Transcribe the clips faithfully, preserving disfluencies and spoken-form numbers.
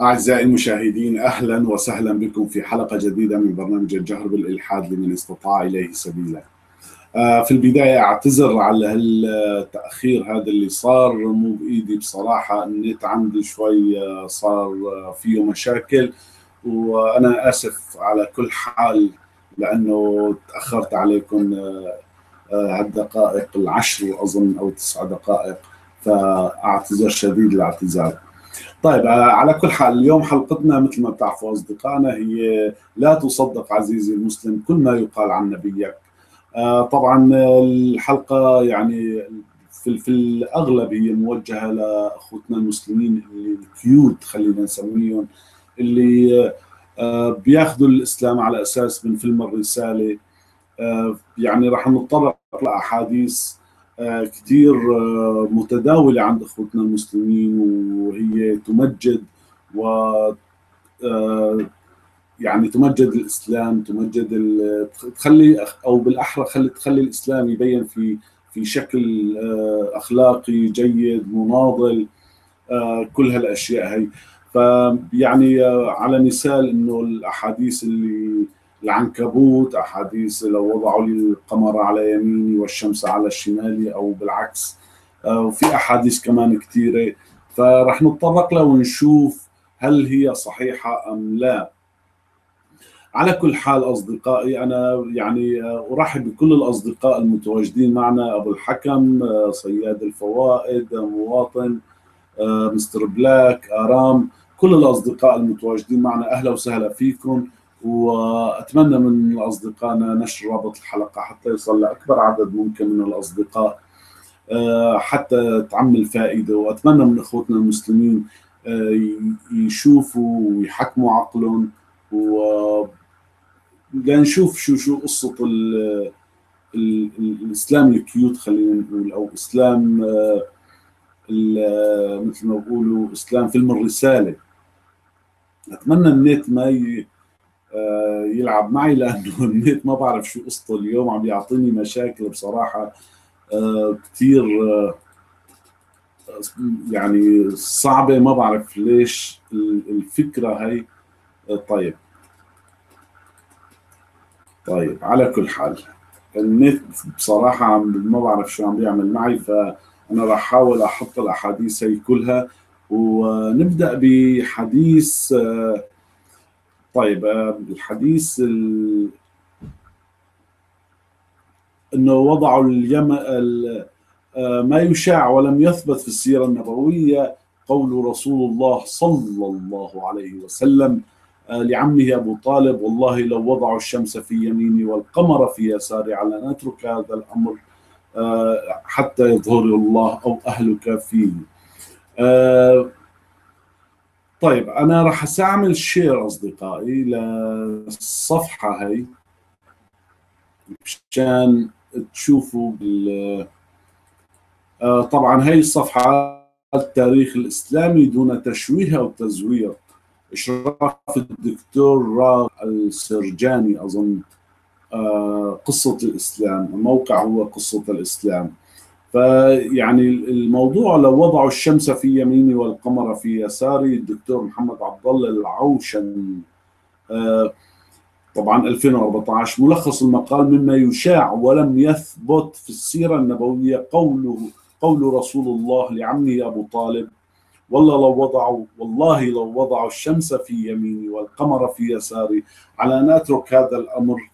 أعزائي المشاهدين، أهلا وسهلا بكم في حلقة جديدة من برنامج الجهر بالإلحاد لمن استطاع إليه سبيلا. في البداية أعتذر على التأخير هذا اللي صار، مو بإيدي بصراحة، النت عندي شوي صار فيه مشاكل، وأنا آسف على كل حال لأنه تأخرت عليكم الدقائق العشر أظن أو تسع دقائق، فأعتذر شديد الاعتذار. طيب، على كل حال اليوم حلقتنا مثل ما بتعرفوا أصدقائنا هي لا تصدق عزيزي المسلم كل ما يقال عن نبيك. طبعا الحلقة يعني في, في الأغلب هي موجهة لأخوتنا المسلمين الكيوت، خلينا نسميهم، اللي بياخذوا الإسلام على أساس من فيلم الرسالة. يعني راح نتطرق لأحاديث كتير متداولة عند أخوتنا المسلمين، وهي تمجد و يعني تمجد الإسلام، تمجد ال... تخلي أو بالأحرى خلي تخلي الإسلام يبين في في شكل أخلاقي جيد مناضل، كل هالأشياء هي. فيعني على مثال إنه الأحاديث اللي العنكبوت، أحاديث لو وضعوا لي القمر على يميني والشمس على شمالي أو بالعكس، وفي أحاديث كمان كثيرة، فرح نتطرق لها ونشوف هل هي صحيحة أم لا. على كل حال أصدقائي، أنا يعني أرحب بكل الأصدقاء المتواجدين معنا، أبو الحكم، صياد الفوائد، مواطن، مستر بلاك، أرام، كل الأصدقاء المتواجدين معنا أهلا وسهلا فيكم، وأتمنى من أصدقائنا نشر رابط الحلقة حتى يصل لأكبر عدد ممكن من الأصدقاء حتى تعم الفائدة، وأتمنى من أخوتنا المسلمين يشوفوا ويحكموا عقلهم، ولنشوف شو شو قصة ال ال الإسلام الكيوت، خلينا نقول، أو إسلام مثل ما بقولوا إسلام فيلم الرسالة. أتمنى النت ما ي يلعب معي لأنه النت ما بعرف شو قصته اليوم، عم يعطيني مشاكل بصراحة كثير يعني صعبة، ما بعرف ليش الفكرة هي. طيب طيب على كل حال النت بصراحة ما بعرف شو عم بيعمل معي، فأنا راح أحاول أحط الأحاديث هي كلها ونبدأ بحديث. طيب، الحديث ال... انه وضعوا اليم ال... ما يشاع ولم يثبت في السيرة النبوية قول رسول الله صلى الله عليه وسلم لعمه أبو طالب: والله لو وضعوا الشمس في يميني والقمر في يساري على أن أترك هذا الأمر حتى يظهر الله أو أهلك فيه. طيب، أنا راح أستعمل شير أصدقائي للصفحة هاي مشان تشوفوا بال... آه طبعا هاي الصفحة التاريخ الإسلامي دون تشويه أو تزوير، إشراف الدكتور راغب السرجاني أظن، آه قصة الإسلام، الموقع هو قصة الإسلام. فيعني الموضوع لو وضعوا الشمس في يميني والقمر في يساري، الدكتور محمد عبدالله العوشن، طبعا ألفين وأربعة عشر. ملخص المقال: مما يشاع ولم يثبت في السيرة النبوية قوله قول رسول الله لعمه أبو طالب: والله لو وضعوا والله لو وضعوا الشمس في يميني والقمر في يساري على أن أترك هذا الأمر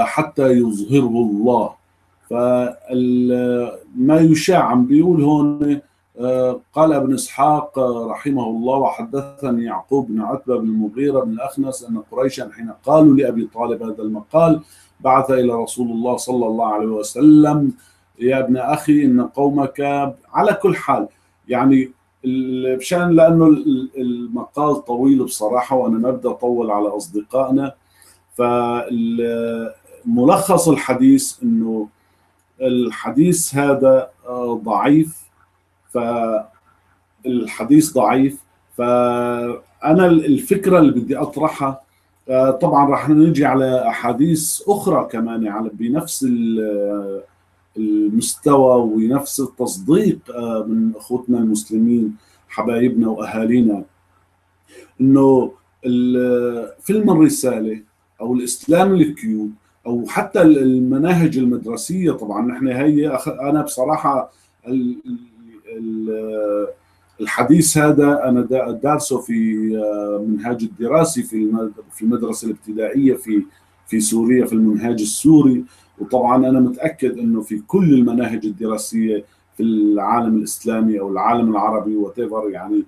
حتى يظهره الله. فما يشاع عم بيقول هون: قال ابن إسحاق رحمه الله: وحدثني يعقوب بن عتبة بن مغيرة بن أخنس أن قريشا حين قالوا لأبي طالب هذا المقال بعث إلى رسول الله صلى الله عليه وسلم: يا ابن أخي إن قومك. على كل حال يعني مشان لأنه المقال طويل بصراحة وأنا ما بدي أطول على أصدقائنا، فملخص الحديث إنه الحديث هذا ضعيف، فالحديث ضعيف. فأنا الفكرة اللي بدي أطرحها، طبعا راح نجي على أحاديث أخرى كمان على بنفس المستوى ونفس التصديق من أخوتنا المسلمين حبايبنا وأهالينا، انه فيلم الرساله او الاسلام للكيوب او حتى المناهج المدرسيه، طبعا نحن هي انا بصراحه الحديث هذا انا دارسه في منهاج الدراسي في في المدرسه الابتدائيه في في سوريا في المنهاج السوري، وطبعا انا متاكد انه في كل المناهج الدراسيه في العالم الاسلامي او العالم العربي وتيفر يعني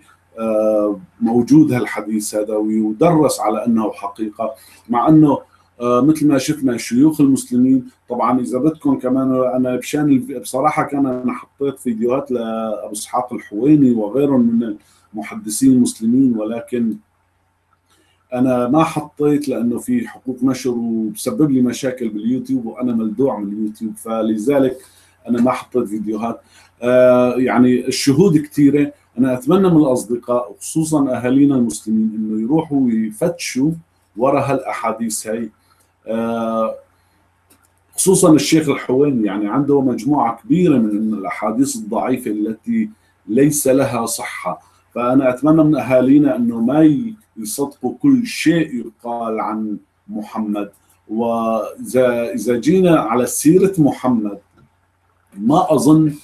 موجود هالحديث هذا ويدرس على انه حقيقه، مع انه مثل ما شفنا شيوخ المسلمين. طبعا اذا بدكم كمان انا بشان بصراحه كان انا حطيت فيديوهات لابو اسحاق الحويني وغيرهم من المحدثين المسلمين، ولكن انا ما حطيت لانه في حقوق نشر وبسبب لي مشاكل باليوتيوب وانا ملدوع من اليوتيوب، فلذلك انا ما حطيت فيديوهات. آه يعني الشهود كثيره، انا اتمنى من الاصدقاء وخصوصا اهالينا المسلمين انه يروحوا ويفتشوا ورا هالاحاديث هي، آه خصوصا الشيخ الحويني يعني عنده مجموعه كبيره من الاحاديث الضعيفه التي ليس لها صحه، فانا اتمنى من اهالينا انه ما يصدقوا كل شيء يقال عن محمد. واذا اذا جينا على سيره محمد، ما اظن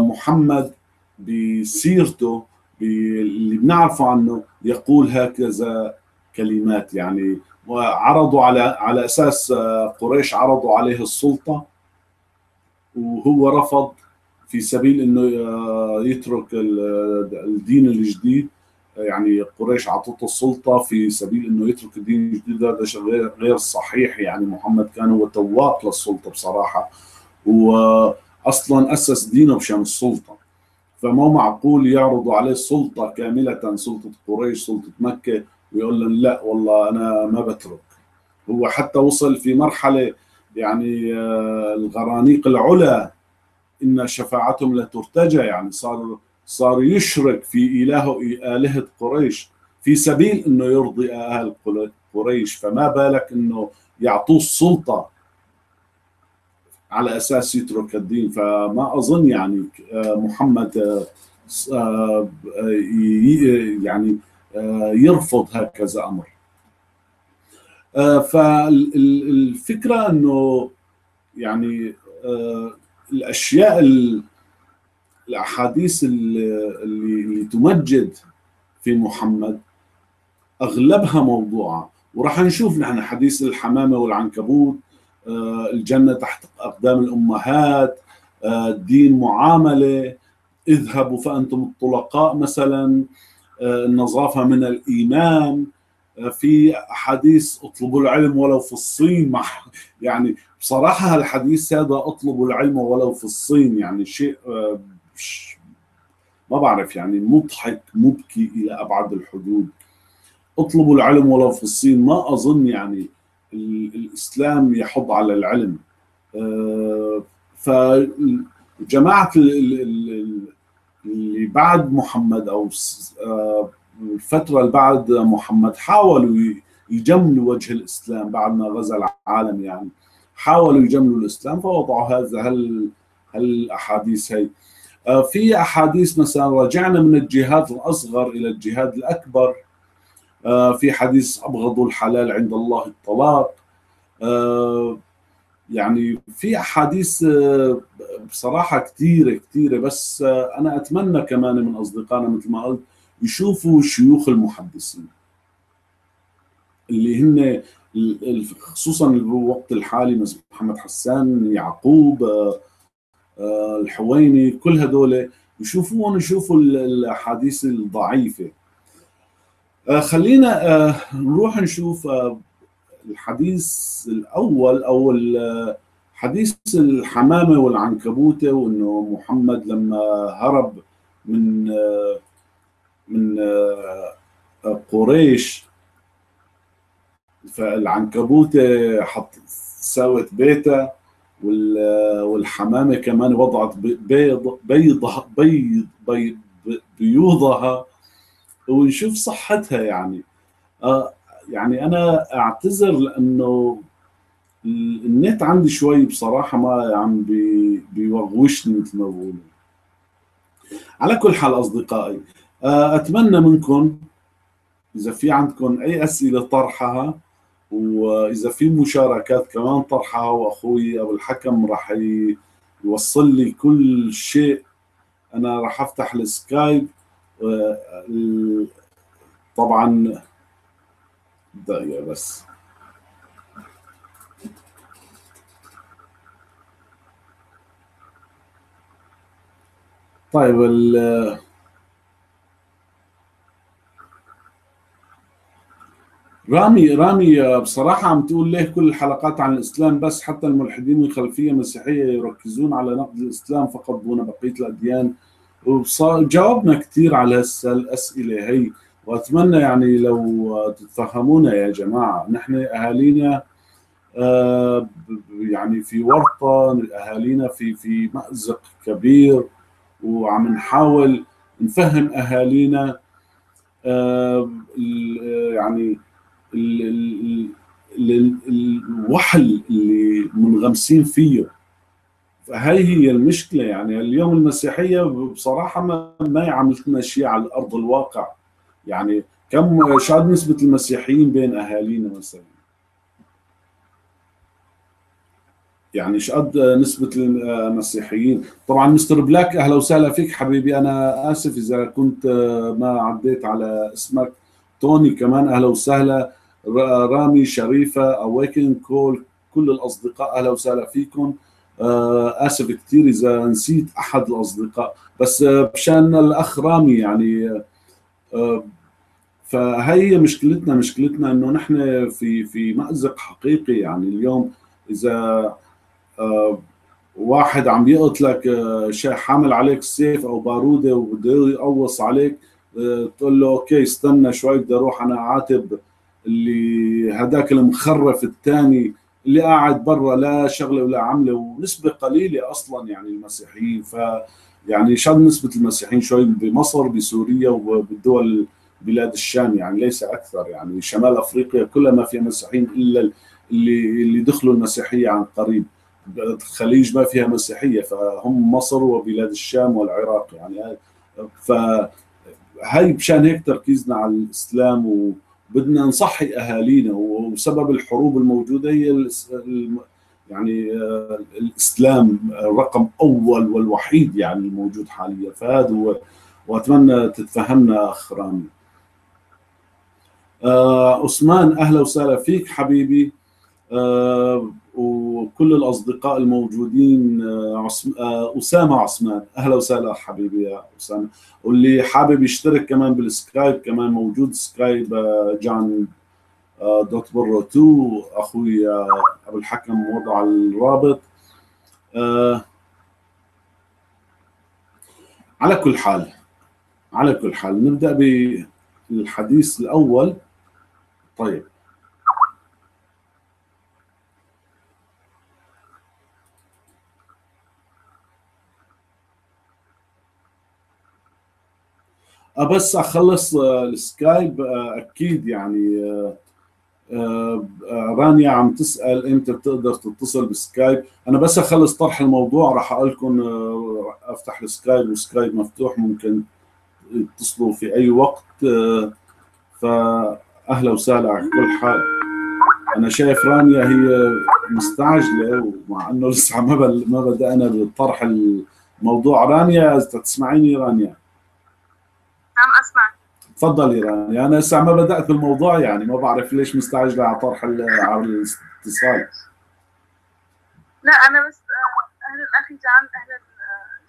محمد بسيرته اللي بنعرفه عنه يقول هكذا كلمات، يعني وعرضوا على على اساس قريش عرضوا عليه السلطه وهو رفض في سبيل انه يترك الدين الجديد، يعني قريش عطته السلطه في سبيل انه يترك الدين الجديد، هذا شيء غير صحيح. يعني محمد كان هو تواق للسلطه بصراحه، واصلا اسس دينه مشان السلطه، فما معقول يعرضوا عليه السلطه كامله، سلطه قريش سلطه مكه، ويقول لهم لا والله انا ما بترك. هو حتى وصل في مرحله يعني الغرانيق العلا ان شفاعتهم لا ترتجى، يعني صار صار يشرك في الهه الهه قريش في سبيل انه يرضي اهل قريش، فما بالك انه يعطوه السلطه على اساس يترك الدين. فما اظن يعني محمد يعني يرفض هكذا امر. فالفكره انه يعني الاشياء الاحاديث اللي, اللي تمجد في محمد اغلبها موضوعه، وراح نشوف نحن حديث الحمامه والعنكبوت، الجنه تحت اقدام الامهات، الدين معامله، اذهبوا فانتم الطلقاء مثلا، النظافه من الايمان، في احاديث اطلبوا العلم ولو في الصين، مع يعني بصراحه الحديث هذا اطلبوا العلم ولو في الصين يعني شيء ما بعرف يعني مضحك مبكي الى ابعد الحدود. اطلبوا العلم ولو في الصين، ما اظن يعني الاسلام يحض على العلم. فجماعه اللي بعد محمد او الفتره اللي بعد محمد حاولوا يجملوا وجه الاسلام بعد ما غزا العالم، يعني حاولوا يجملوا الاسلام فوضعوا هذا هال هالاحاديث هي. في احاديث مثلا رجعنا من الجهاد الاصغر الى الجهاد الاكبر، في حديث ابغض الحلال عند الله الطلاق، يعني في احاديث بصراحه كثيره كثيره. بس انا اتمنى كمان من اصدقائنا مثل ما قلت يشوفوا شيوخ المحدثين اللي هن خصوصا بالوقت الحالي مثل محمد حسان، يعقوب الحويني، كل هدول يشوفوهم، يشوفوا الاحاديث الضعيفه. خلينا نروح نشوف الحديث الاول، او حديث الحمامه والعنكبوته، وانه محمد لما هرب من من قريش فالعنكبوته حط ساوت بيتها، والحمامه كمان وضعت بيض بيض بيض بيض بيوضها ونشوف صحتها. يعني يعني انا اعتذر لانه النت عندي شوي بصراحه ما عم بيوغوشني مثل ما بقولوا. على كل حال اصدقائي اتمنى منكم إذا في عندكم أي أسئلة طرحها، وإذا في مشاركات كمان طرحها، وأخوي أبو الحكم راح يوصل لي كل شيء. أنا راح أفتح السكايب طبعا، دقيقة بس. طيب ال رامي رامي بصراحة عم تقول ليه كل الحلقات عن الإسلام بس؟ حتى الملحدين من خلفية مسيحية يركزون على نقد الإسلام فقط دون بقية الأديان. وجاوبنا كثير على هالأسئلة هي، وأتمنى يعني لو تتفهمونا يا جماعة. نحن أهالينا يعني في ورطة، أهالينا في في مأزق كبير، وعم نحاول نفهم أهالينا يعني ال ال ال الوحل اللي منغمسين فيه. فهي هي المشكلة يعني. اليوم المسيحية بصراحة ما, ما عملت لنا شيء على الأرض الواقع. يعني كم شاد نسبة المسيحيين بين أهالينا مثلا؟ يعني شاد نسبة المسيحيين؟ طبعا مستر بلاك أهلا وسهلا فيك حبيبي، أنا آسف إذا كنت ما عديت على اسمك. توني كمان أهلا وسهلا، رامي، شريفة، أويكن كول، كل الأصدقاء أهلا وسهلا فيكم. آسف كثير إذا نسيت أحد الأصدقاء، بس مشان الأخ رامي يعني. فهي مشكلتنا مشكلتنا إنه نحن في في مأزق حقيقي يعني. اليوم إذا واحد عم يقتلك حامل عليك سيف أو بارودة وبده يقوص عليك، تقول له اوكي استنى شوي بدي اروح انا اعاتب اللي هداك المخرف الثاني اللي قاعد برا لا شغله ولا عمله، ونسبه قليله اصلا يعني المسيحيين. ف يعني شاد نسبه المسيحيين شوي بمصر، بسوريا، وبالدول بلاد الشام يعني، ليس اكثر يعني. شمال افريقيا كلها ما فيها مسيحيين الا اللي اللي دخلوا المسيحيه عن قريب. الخليج ما فيها مسيحيه، فهم مصر وبلاد الشام والعراق يعني. ف هاي مشان هيك تركيزنا على الاسلام، وبدنا نصحي اهالينا. وسبب الحروب الموجوده هي يعني الاسلام رقم اول والوحيد يعني الموجود حاليا. فهذا هو، واتمنى تتفهمنا اخ رامي. عثمان اهلا وسهلا فيك حبيبي، وكل الاصدقاء الموجودين. عصم... اسامه عثمان اهلا وسهلا حبيبي يا اسامه. واللي حابب يشترك كمان بالسكايب، كمان موجود سكايب جان دوت برو اثنين، اخوي ابو الحكم وضع الرابط. أه... على كل حال على كل حال نبدا بالحديث الاول. طيب بس اخلص السكايب. اكيد يعني رانيا عم تسال امتى بتقدر تتصل بالسكايب. انا بس اخلص طرح الموضوع راح اقول لكم افتح السكايب، والسكايب مفتوح ممكن تتصلوا في اي وقت. فاهلا وسهلا على كل حال. انا شايف رانيا هي مستعجله، ومع انه لسه ما ما بدانا بطرح الموضوع. رانيا اذا تسمعيني، رانيا عم اسمع، تفضلي رانيا. انا لسه ما بدات بالموضوع يعني، ما بعرف ليش مستعجله على طرح على الاتصال. لا انا بس اهلا اخي جان، اهلا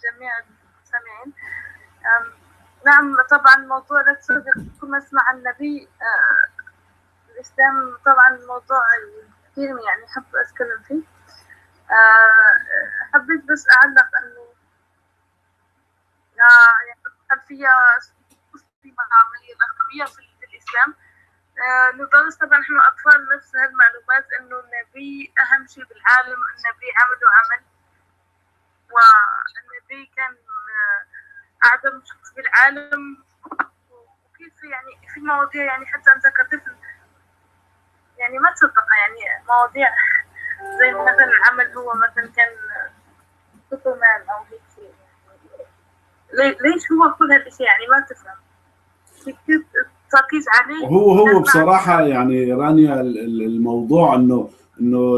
جميع المستمعين. نعم طبعا موضوع لا تصدق كل ما اسمع عن النبي الاسلام، طبعا موضوع كثير يعني حب اتكلم فيه. حبيت بس اعلق انه يعني خلفيه مع عملية رقمية في الإسلام، آه لدرجة طبعا احنا أطفال نفس هالمعلومات إنه النبي أهم شيء بالعالم، النبي عمل وعمل، والنبي كان آه أعظم شخص بالعالم. وكيف يعني في مواضيع يعني حتى أنت كطفل يعني ما تصدقها، يعني مواضيع زي مثلا العمل هو مثلا كان سوبرمان أو هيك شيء، ليش هو كل هالأشياء يعني ما تفهم. كيف تركيز عليه. هو هو بصراحه يعني رانيا الموضوع انه انه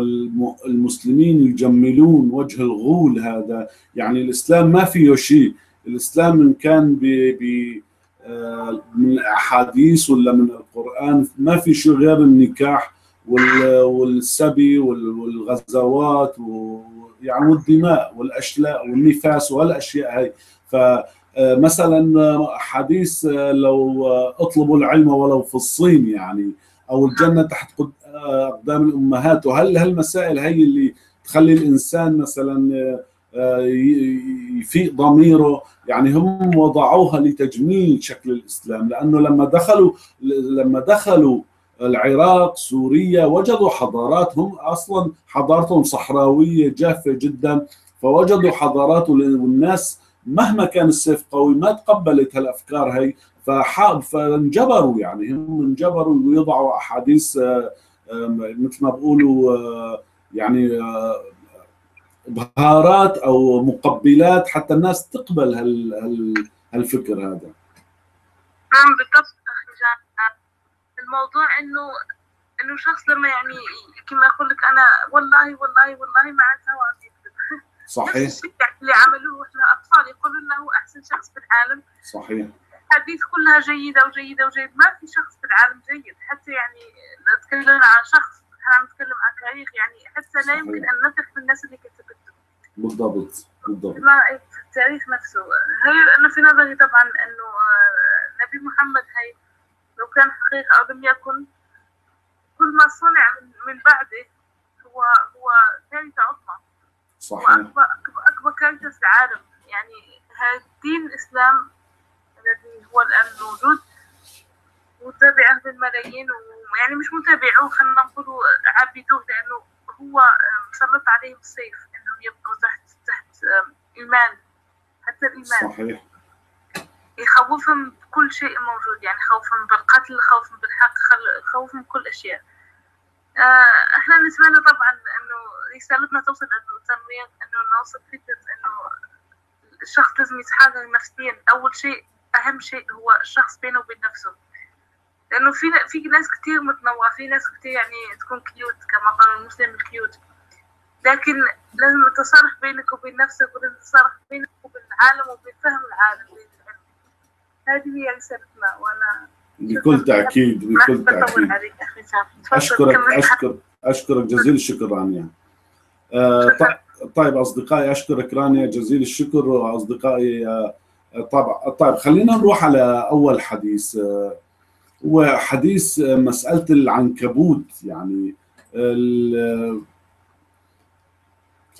المسلمين يجملون وجه الغول هذا، يعني الاسلام ما فيه شيء، الاسلام ان كان ب من الاحاديث ولا من القران ما في شيء غير النكاح والسبي والغزوات ويعني والدماء والاشلاء والنفاس والاشياء هي. فمثلا حديث لو اطلبوا العلم ولو في الصين يعني، او الجنه تحت اقدام الامهات، وهل هالمسائل هي اللي تخلي الانسان مثلا يفيق ضميره؟ يعني هم وضعوها لتجميل شكل الاسلام، لانه لما دخلوا لما دخلوا العراق سوريا وجدوا حضارات، هم اصلا حضارتهم صحراويه جافه جدا، فوجدوا حضارات والناس مهما كان السيف قوي ما تقبلت هالافكار هي، فانجبروا يعني هم انجبروا ويضعوا احاديث مثل ما بقولوا يعني بهارات او مقبلات حتى الناس تقبل هال هال هالفكر هذا. نعم بالضبط اخي جان، الموضوع انه انه شخص لما يعني كما اقول لك انا والله والله والله ما عاد هوى. صحيح. اللي عملوه احنا اطفال يقولوا لنا هو احسن شخص في العالم. صحيح. الحديث كلها جيده وجيده وجيد، ما في شخص في العالم جيد، حتى يعني نتكلم عن شخص احنا عم نتكلم عن تاريخ يعني حتى لا يمكن ان نثق في الناس اللي كتبت. بالضبط بالضبط. ما التاريخ نفسه، هي انا في نظري طبعا انه نبي محمد هي لو كان حقيقه او لم يكن، كل ما صنع من بعده هو هو كارثه عظمى. صحيح. واكبر اكبر كارثه في العالم، يعني هذا الدين الاسلام الذي هو الان موجود وتابعه بالملايين، ويعني مش متابعوه خلينا نقول عبدوه، لانه هو مسلط عليهم السيف انهم يبقوا تحت تحت ايمان، حتى الايمان. صحيح. يخوفهم بكل شيء موجود، يعني خوفهم بالقتل، خوفهم بالحق، خوفهم بكل اشياء. احنا بالنسبه لنا طبعا انه رسالتنا توصل للتنوير، انه نوصل فكره انه الشخص لازم يتحرر نفسيا، اول شيء اهم شيء هو الشخص بينه وبين نفسه، لانه في في ناس كثير متنوعه، في ناس كثير يعني تكون كيوت كما قال المسلم الكيوت، لكن لازم التصالح بينك وبين نفسك، ولازم التصالح بينك وبين العالم وبين فهم العالم. هذه هي رسالتنا. وانا بكل تاكيد بكل تاكيد اشكرك اشكرك اشكرك جزيل الشكر رانيا. آه طيب اصدقائي، اشكرك رانيا جزيل الشكر واصدقائي. آه طبعا طيب خلينا نروح على اول حديث، آه هو حديث مسألة العنكبوت. يعني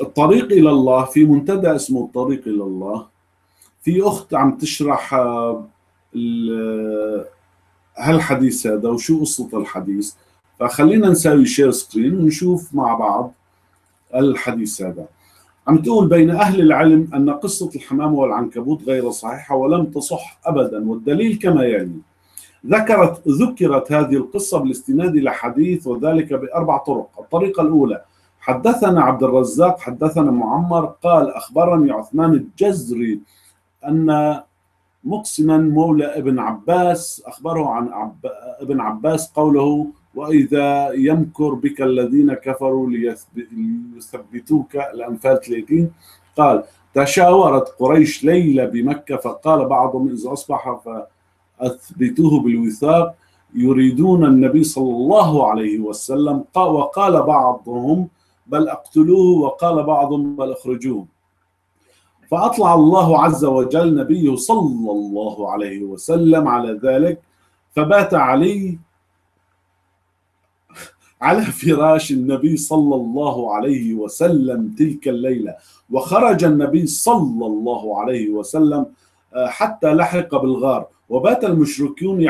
الطريق إلى الله، في منتدى اسمه الطريق إلى الله، في أخت عم تشرح هالحديث هذا وشو قصة الحديث، فخلينا نساوي شير سكرين ونشوف مع بعض الحديث هذا. عم تقول: بين أهل العلم أن قصة الحمام والعنكبوت غير صحيحة ولم تصح أبدا، والدليل كما يعني. ذكرت ذكرت هذه القصة بالاستناد إلى حديث، وذلك بأربع طرق. الطريقة الأولى: حدثنا عبد الرزاق حدثنا معمر قال أخبرني عثمان الجزري أن مقسما مولى ابن عباس أخبره عن عب... ابن عباس قوله: وإذا يمكر بك الذين كفروا ليثبتوك، الأنفال ثلاثين. قال: تشاورت قريش ليلة بمكة، فقال بعضهم: إذا أصبح ف أثبتوه بالوثاق، يريدون النبي صلى الله عليه وسلم. وقال بعضهم: بل أقتلوه، وقال بعضهم: بل أخرجوه. فأطلع الله عز وجل نبيه صلى الله عليه وسلم على ذلك، فبات علي على فراش النبي صلى الله عليه وسلم تلك الليلة، وخرج النبي صلى الله عليه وسلم حتى لحق بالغار، وبات المشركون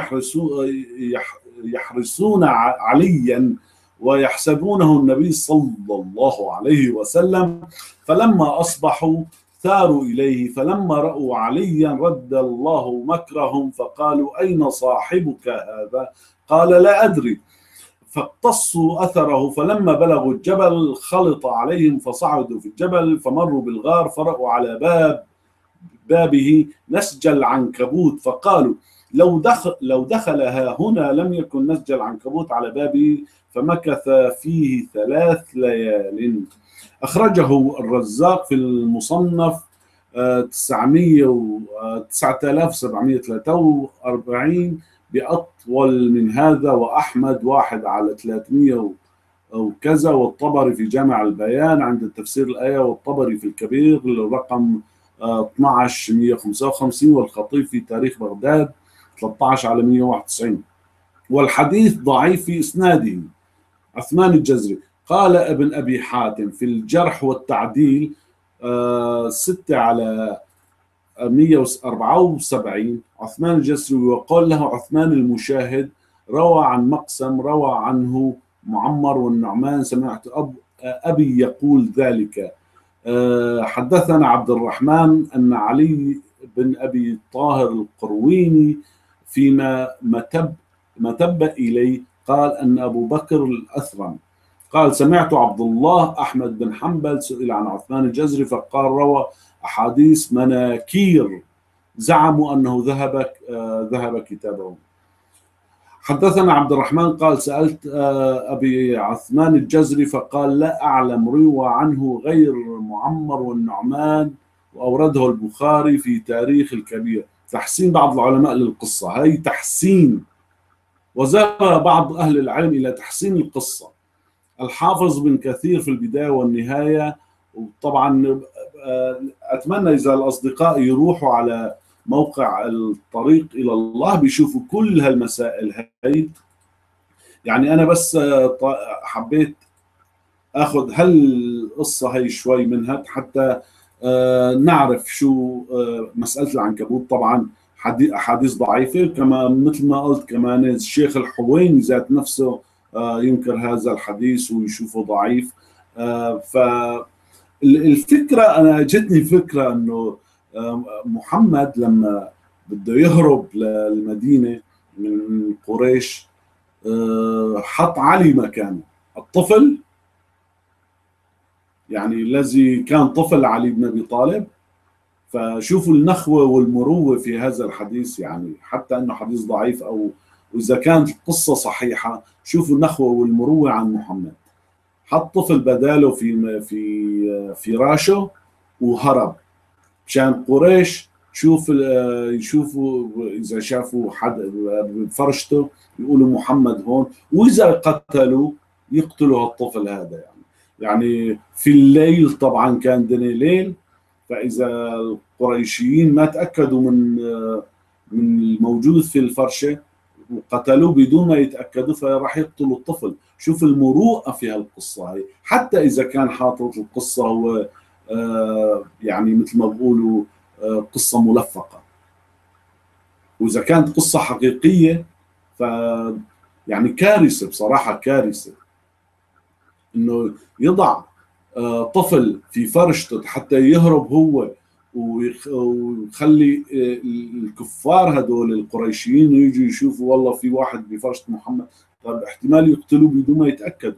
يحرسون عليا ويحسبونه النبي صلى الله عليه وسلم. فلما أصبحوا ثاروا إليه، فلما رأوا عليا رد الله مكرهم، فقالوا: أين صاحبك هذا؟ قال: لا أدري. فاقتصوا أثره، فلما بلغوا الجبل خلط عليهم، فصعدوا في الجبل، فمروا بالغار، فرأوا على باب بابه نسج العنكبوت، فقالوا: لو دخل لو دخلها هنا لم يكن نسج العنكبوت على بابه، فمكث فيه ثلاث ليال. أخرجه الرزاق في المصنف تسعة آلاف وسبعمائة وثلاثة وأربعين بأطول من هذا، وأحمد واحد على ثلاثمائة أو كذا، والطبري في جامع البيان عند تفسير الآية، والطبري في الكبير الرقم اثني عشر ألف ومئة وخمسة وخمسين، والخطيب في تاريخ بغداد ثلاثة عشر على مئة وواحد وتسعين. والحديث ضعيف في إسناده. عثمان الجزري قال ابن أبي حاتم في الجرح والتعديل ستة على مئة وأربعة وسبعين عثمان الجزري، وقال له عثمان المشاهد روى عن مقسم روى عنه معمر والنعمان سمعت أب أبي يقول ذلك. حدثنا عبد الرحمن أن علي بن أبي طاهر القرويني فيما متب متب إليه قال أن أبو بكر الأثرم قال سمعت عبد الله أحمد بن حنبل سئل عن عثمان الجزري فقال روى أحاديث مناكير، زعموا أنه ذهب ذهب كتابه. حدثنا عبد الرحمن قال سألت أبي عثمان الجزري فقال لا أعلم، روى عنه غير معمر والنعمان، وأورده البخاري في تاريخ الكبير. تحسين بعض العلماء للقصة، هاي تحسين، وزار بعض أهل العلم إلى تحسين القصة. الحافظ بن كثير في البداية والنهاية، وطبعا أتمنى إذا الأصدقاء يروحوا على موقع الطريق إلى الله بيشوفوا كل هالمسائل هاي. يعني أنا بس حبيت أخذ هالقصة هاي شوي منها حتى نعرف شو مسألة العنكبوت. طبعا أحاديث ضعيفة، كما مثل ما قلت كمان الشيخ الحويني ذات نفسه ينكر هذا الحديث ويشوفه ضعيف. فالفكرة أنا جتني فكرة أنه محمد لما بده يهرب للمدينة من قريش حط علي مكانه الطفل، يعني الذي كان طفل علي بن أبي طالب. فشوفوا النخوة والمروة في هذا الحديث، يعني حتى أنه حديث ضعيف أو وإذا كانت القصة صحيحة، شوفوا النخوة والمروة عن محمد، حط طفل بداله في في فراشه وهرب مشان قريش شوف يشوفوا اذا شافوا حد بفرشته يقولوا محمد هون، واذا قتلوا يقتلوا هالطفل هذا. يعني يعني في الليل طبعا كان دني ليل، فاذا القريشيين ما تاكدوا من من الموجود في الفرشه وقتلوه بدون ما يتاكدوا فراح يقتلوا الطفل. شوف المروءه في هالقصه هي، حتى اذا كان حاطط القصه هو آه يعني مثل ما بقولوا آه قصة ملفقة، وإذا كانت قصة حقيقية ف يعني كارثة، بصراحة كارثة إنه يضع آه طفل في فرشته حتى يهرب هو، ويخلي آه الكفار هدول القريشيين يجوا يشوفوا والله في واحد بفرشة محمد، طب احتمال يقتلوه بدون ما يتأكدوا.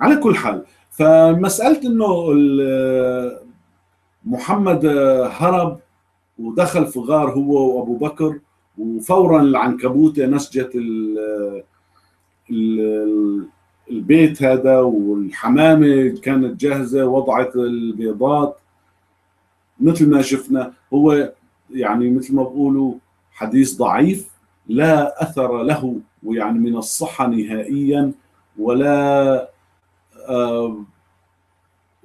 على كل حال، فمسألة انه محمد هرب ودخل في غار هو وابو بكر، وفورا العنكبوتة نسجت البيت هذا، والحمامة كانت جاهزة وضعت البيضات مثل ما شفنا. هو يعني مثل ما بقولوا حديث ضعيف لا أثر له، ويعني من الصحة نهائيا، ولا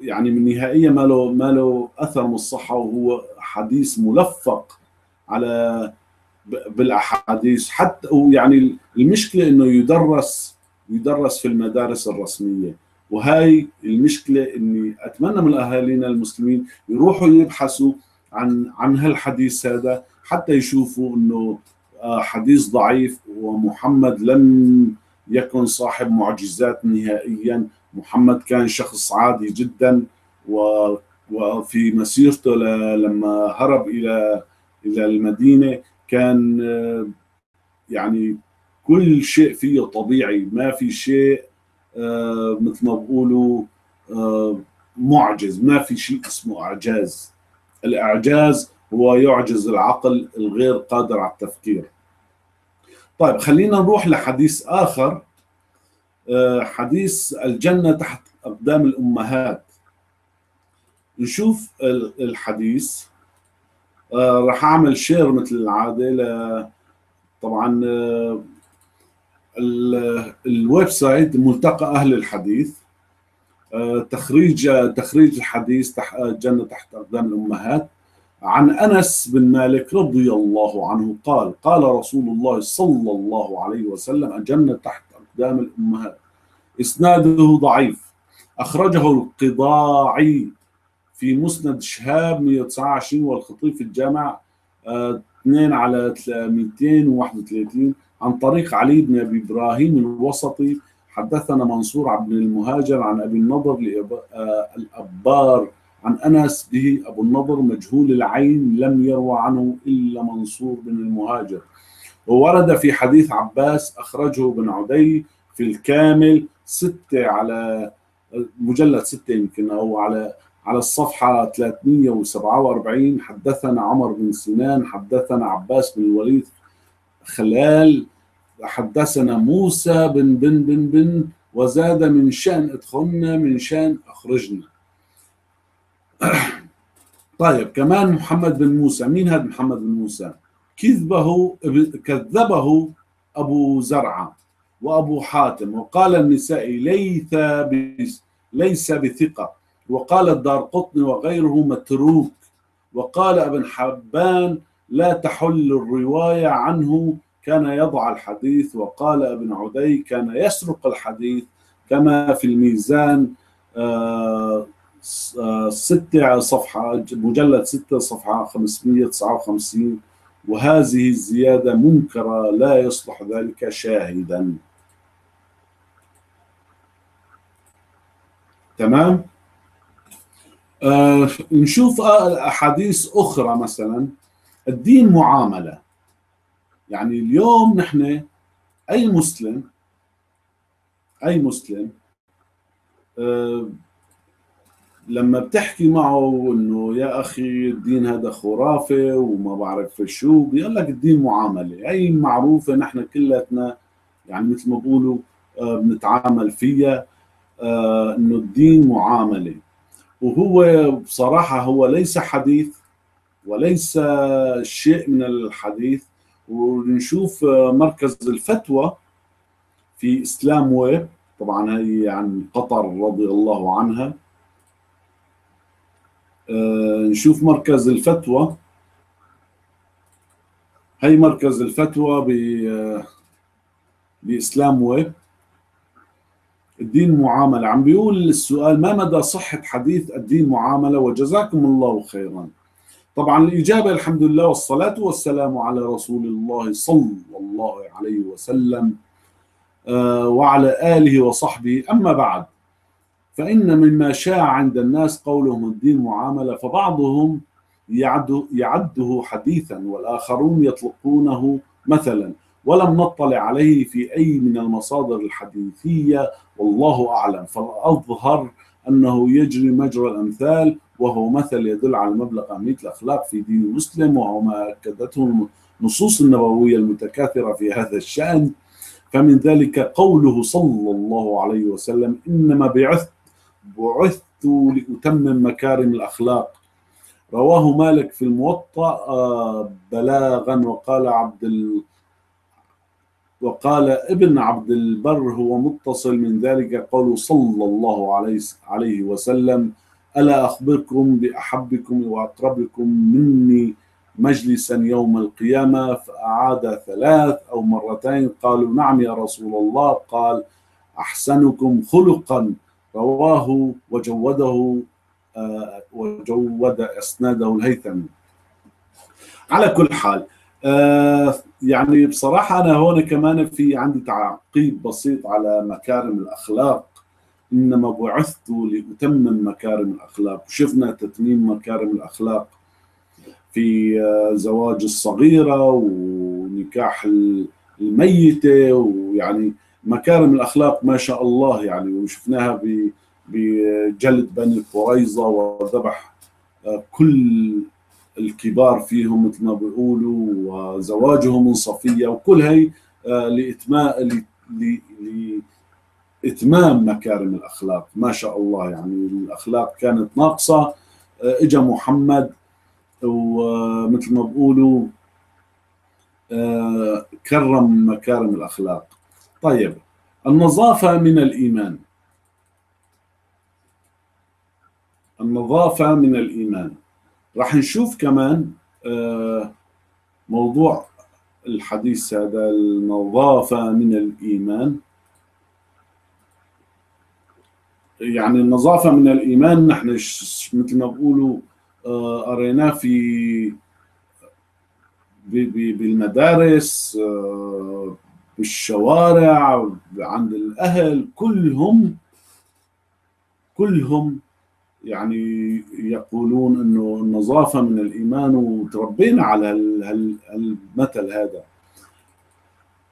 يعني من نهائية ما له ما له أثر من الصحة، وهو حديث ملفق على بالأحاديث. حتى يعني المشكلة إنه يدرس يدرس في المدارس الرسمية، وهاي المشكلة. إني أتمنى من أهالينا المسلمين يروحوا يبحثوا عن عن هالحديث هذا حتى يشوفوا إنه حديث ضعيف، ومحمد لم يكن صاحب معجزات نهائياً. محمد كان شخص عادي جدا، وفي مسيرته لما هرب الى الى المدينه كان يعني كل شيء فيه طبيعي، ما في شيء مثل ما بقولوا معجز، ما في شيء اسمه اعجاز. الاعجاز هو يعجز العقل الغير قادر على التفكير. طيب خلينا نروح لحديث آخر، حديث الجنة تحت أقدام الأمهات. نشوف الحديث، راح أعمل شير مثل العادة. طبعا الويب سايت ملتقى أهل الحديث، تخريج تخريج الحديث تحت الجنة تحت أقدام الأمهات عن أنس بن مالك رضي الله عنه قال: قال رسول الله صلى الله عليه وسلم: الجنة تحت أقدام الأمهات. إسناده ضعيف، أخرجه القضاعي في مسند شهاب مئة وتسعة وعشرين والخطيب في الجامع اثنين على مئتين وواحد وثلاثين عن طريق علي بن أبي إبراهيم الوسطي. حدثنا منصور عبد المهاجر عن أبي النضر الأبار عن أنس به أبو النضر مجهول العين لم يروى عنه إلا منصور بن المهاجر. وورد في حديث عباس أخرجه بن عدي في الكامل ستة على مجلد ستة يمكن أو على على الصفحة ثلاثمئة وسبعة وأربعين. حدثنا عمر بن سنان، حدثنا عباس بن الوليد خلال، حدثنا موسى بن بن بن بن وزاد من شأن ادخلنا من شأن أخرجنا. طيب كمان محمد بن موسى، مين هذا محمد بن موسى؟ كذبه كذبه أبو زرعة وأبو حاتم، وقال النسائي ليس ليس بثقة، وقال الدارقطني وغيره متروك، وقال ابن حبان لا تحل الرواية عنه، كان يضع الحديث، وقال ابن عدي كان يسرق الحديث، كما في الميزان ستة صفحة مجلد ستة صفحة خمسمئة وتسعة وخمسين. وهذه الزيادة منكرة لا يصلح ذلك شاهدا. تمام. آه نشوف أحاديث أخرى، مثلا الدين معاملة. يعني اليوم نحن أي مسلم أي مسلم آه لما بتحكي معه إنه يا أخي الدين هذا خرافة وما بعرف شو، بيقول لك الدين معاملة، أي معروفة نحن كلتنا يعني مثل ما بقولوا آه بنتعامل فيها، آه إنه الدين معاملة. وهو بصراحة هو ليس حديث وليس شيء من الحديث. ونشوف مركز الفتوى في إسلام ويب، طبعا هي عن قطر رضي الله عنها. نشوف مركز الفتوى، هي مركز الفتوى بإسلام ويب. الدين معاملة، عم بيقول السؤال: ما مدى صحة حديث الدين معاملة؟ وجزاكم الله خيرا. طبعا الإجابة: الحمد لله والصلاة والسلام على رسول الله صلى الله عليه وسلم وعلى آله وصحبه. أما بعد، فإن مما شاع عند الناس قولهم الدين معاملة، فبعضهم يعده حديثا والآخرون يطلقونه مثلا، ولم نطلع عليه في أي من المصادر الحديثية والله أعلم. فالأظهر أنه يجري مجرى الأمثال، وهو مثل يدل على مبلغ أهمية الأخلاق في دين المسلم، وهو ما أكدته النصوص النبوية المتكاثرة في هذا الشأن. فمن ذلك قوله صلى الله عليه وسلم: إنما بعثت بعثت لأتمم مكارم الأخلاق. رواه مالك في الموطأ بلاغا، وقال عبد ال وقال ابن عبد البر هو متصل. من ذلك قوله صلى الله عليه عليه وسلم: ألا أخبركم بأحبكم وأقربكم مني مجلسا يوم القيامة؟ فأعاد ثلاث أو مرتين، قالوا: نعم يا رسول الله، قال: أحسنكم خلقا. رواه وجوده وجود أسناده الهيثمي. على كل حال يعني بصراحة أنا هون كمان في عندي تعقيب بسيط على مكارم الأخلاق: إنما بعثت لأتمم مكارم الأخلاق. وشفنا تتميم مكارم الأخلاق في زواج الصغيرة ونكاح الميتة، ويعني مكارم الأخلاق ما شاء الله يعني. وشفناها بجلد بني قريظة وذبح كل الكبار فيهم مثل ما بيقولوا، وزواجهم من صفية، وكل هي لإتمام لإتمام مكارم الأخلاق. ما شاء الله، يعني الأخلاق كانت ناقصة، إجا محمد ومثل ما بيقولوا كرم مكارم الأخلاق. طيب، النظافة من الإيمان. النظافة من الإيمان راح نشوف كمان موضوع الحديث هذا، النظافة من الإيمان. يعني النظافة من الإيمان نحن مثل ما بقولوا قريناه في بالمدارس، بالشوارع، عند الأهل، كلهم كلهم يعني يقولون انه النظافه من الايمان، وتربينا على المثل هذا.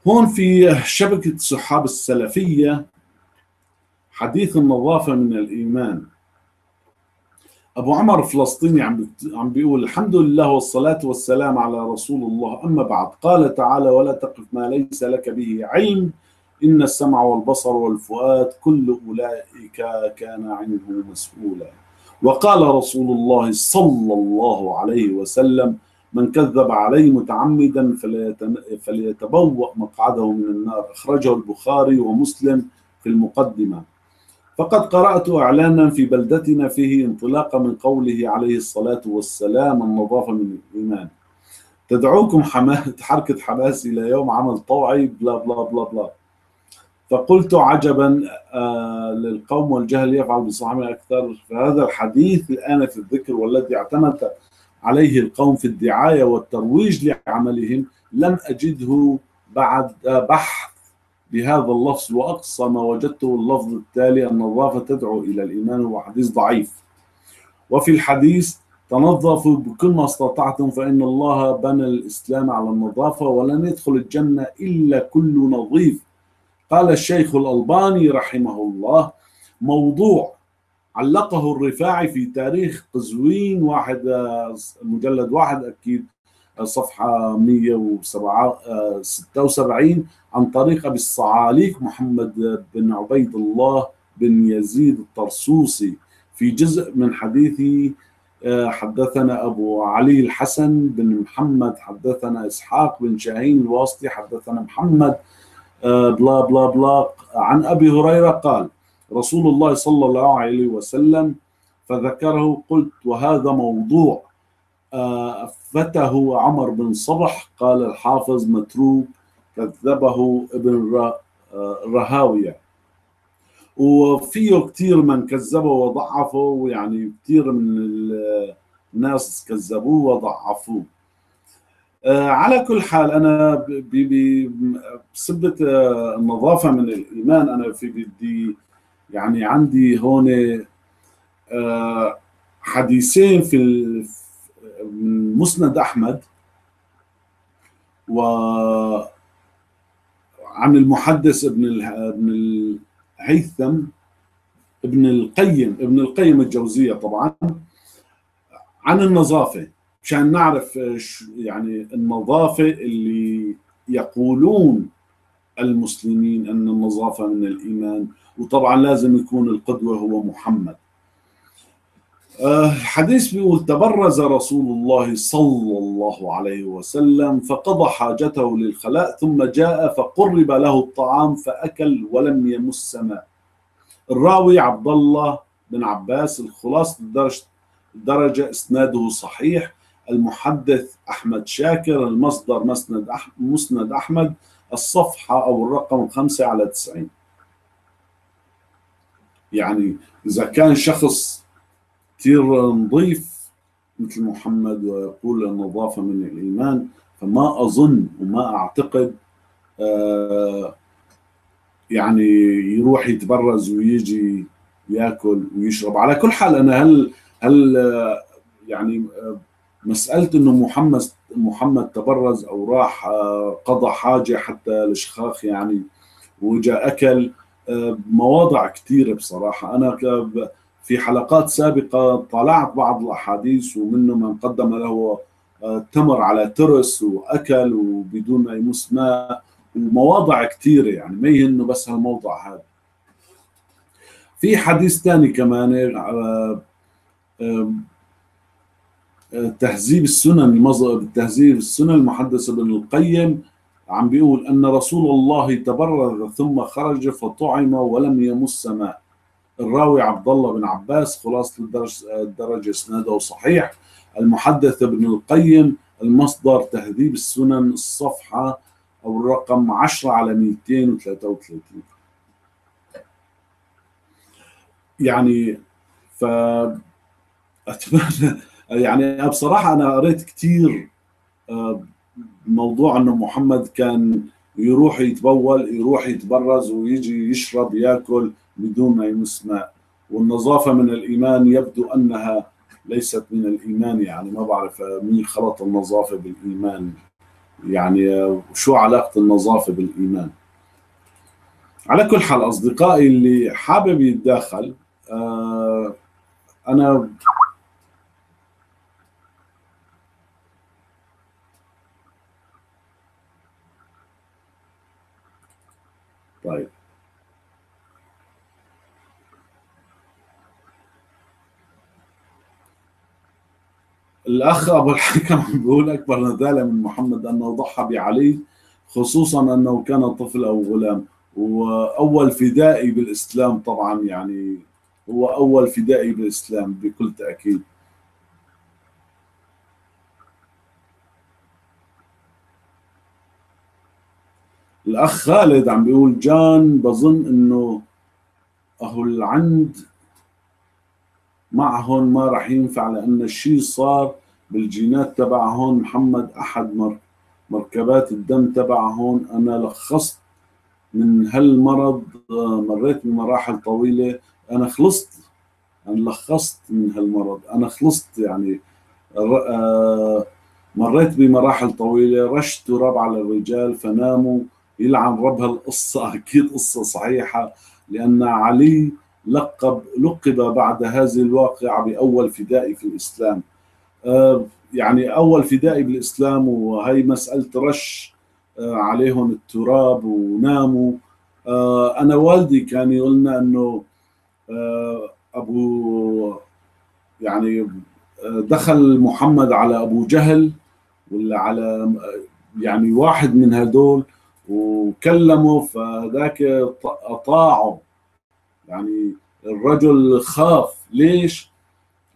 هون في شبكه الصحاب السلفيه حديث النظافه من الايمان. ابو عمر فلسطيني عم عم بيقول: الحمد لله والصلاه والسلام على رسول الله، اما بعد. قال تعالى: ولا تقف ما ليس لك به علم، إن السمع والبصر والفؤاد كل أولئك كان عنه مسؤولا. وقال رسول الله صلى الله عليه وسلم: من كذب علي متعمدا فليتبوأ مقعده من النار. أخرجه البخاري ومسلم في المقدمة. فقد قرأت إعلانا في بلدتنا فيه انطلاقا من قوله عليه الصلاة والسلام: النظافة من الإيمان. تدعوكم حركة حماس إلى يوم عمل طوعي بلا بلا بلا بلا. فقلت عجبا آه للقوم والجهل يفعل بصاحبه اكثر. فهذا الحديث الان في الذكر والذي اعتمد عليه القوم في الدعايه والترويج لعملهم لم اجده بعد بحث بهذا اللفظ، واقصى ما وجدته اللفظ التالي: النظافه تدعو الى الايمان. هو حديث ضعيف. وفي الحديث: تنظفوا بكل ما استطعتم فان الله بنى الاسلام على النظافه، ولن يدخل الجنه الا كل نظيف. قال الشيخ الألباني رحمه الله: موضوع علقه الرفاعي في تاريخ قزوين واحد، مجلد واحد أكيد، صفحة مئة وستة وسبعين، عن طريق أبي الصعاليك محمد بن عبيد الله بن يزيد الطرسوسي في جزء من حديثه: حدثنا أبو علي الحسن بن محمد، حدثنا إسحاق بن شاهين الواسطي، حدثنا محمد بلا بلا بلا، عن أبي هريرة قال: رسول الله صلى الله عليه وسلم، فذكره. قلت: وهذا موضوع أفته عمر بن صبح. قال الحافظ: متروك، كذبه ابن رهاوية. وفيه كثير من كذبه وضعفه، يعني كثير من الناس كذبوه وضعفوه. على كل حال، أنا بسبة النظافة من الإيمان، أنا في بدي يعني عندي هون حديثين في مسند أحمد، وعن المحدث ابن الهيثم ابن القيم ابن القيم الجوزية طبعا، عن النظافة، مشان نعرف يعني النظافة اللي يقولون المسلمين أن النظافة من الإيمان. وطبعا لازم يكون القدوة هو محمد. الحديث بيقول: تبرز رسول الله صلى الله عليه وسلم فقضى حاجته للخلاء، ثم جاء فقرب له الطعام فأكل ولم يمس ماء. الراوي عبد الله بن عباس. الخلاصة الدرجة: إسناده صحيح. المحدث أحمد شاكر. المصدر: مسند مسند أحمد، الصفحة أو الرقم خمسة على تسعين. يعني إذا كان شخص كثير نظيف مثل محمد ويقول النظافة من الإيمان، فما أظن وما أعتقد آه يعني يروح يتبرز ويجي يأكل ويشرب. على كل حال، أنا هل هل آه يعني آه مسألة إنه محمد محمد تبرز أو راح قضى حاجة حتى الشخاخ يعني وجاء أكل، مواضع كثيرة بصراحة. أنا في حلقات سابقة طالعت بعض الأحاديث، ومنه من قدم له تمر على ترس وأكل وبدون ما يمس ماء، ومواضع كثيرة يعني ما يهنه بس هالموضع هذا. في حديث ثاني كمان تهذيب السنن، مذهب تهذيب السنن المحدث ابن القيم عم بيقول أن رسول الله تبرز ثم خرج فطعم ولم يمس ماء. الراوي عبد الله بن عباس، خلاصة الدرجة اسناده صحيح. المحدث ابن القيم، المصدر تهذيب السنن، الصفحة أو الرقم عشرة على مئتين وثلاثة وثلاثين. يعني ف أتمنى يعني بصراحة أنا قريت كثير موضوع أنه محمد كان يروح يتبول، يروح يتبرز، ويجي يشرب ياكل بدون ما يمس ماء. والنظافة من الإيمان، يبدو أنها ليست من الإيمان، يعني ما بعرف مين خلط النظافة بالإيمان، يعني شو علاقة النظافة بالإيمان. على كل حال أصدقائي اللي حابب يتداخل، آه أنا طيب الأخ أبو الحكم بيقول أكبر نذالة من محمد أنه ضحى بعلي، خصوصا أنه كان طفل أو غلام، وأول فدائي بالإسلام طبعا، يعني هو أول فدائي بالإسلام بكل تأكيد. الأخ خالد عم بيقول جان بظن إنه أهل العند معهم ما راح ينفع، لأن الشيء صار بالجينات تبعهم. محمد أحد مر مركبات الدم تبعهم. أنا لخصت من هالمرض، مريت بمراحل طويلة، أنا خلصت، أنا لخصت من هالمرض، أنا خلصت يعني مريت بمراحل طويلة، رشت ربع على الرجال فناموا. يلعن رب هالقصة، أكيد قصة صحيحة، لأن علي لقب لقب بعد هذه الواقعة بأول فدائي في الإسلام. أه يعني أول فدائي بالإسلام، وهي مسألة رش أه عليهم التراب وناموا. أه أنا والدي كان يقولنا أنه أه أبو يعني أه دخل محمد على أبو جهل ولا على يعني واحد من هدول وكلمه، فذاك أطاعه، يعني الرجل خاف. ليش؟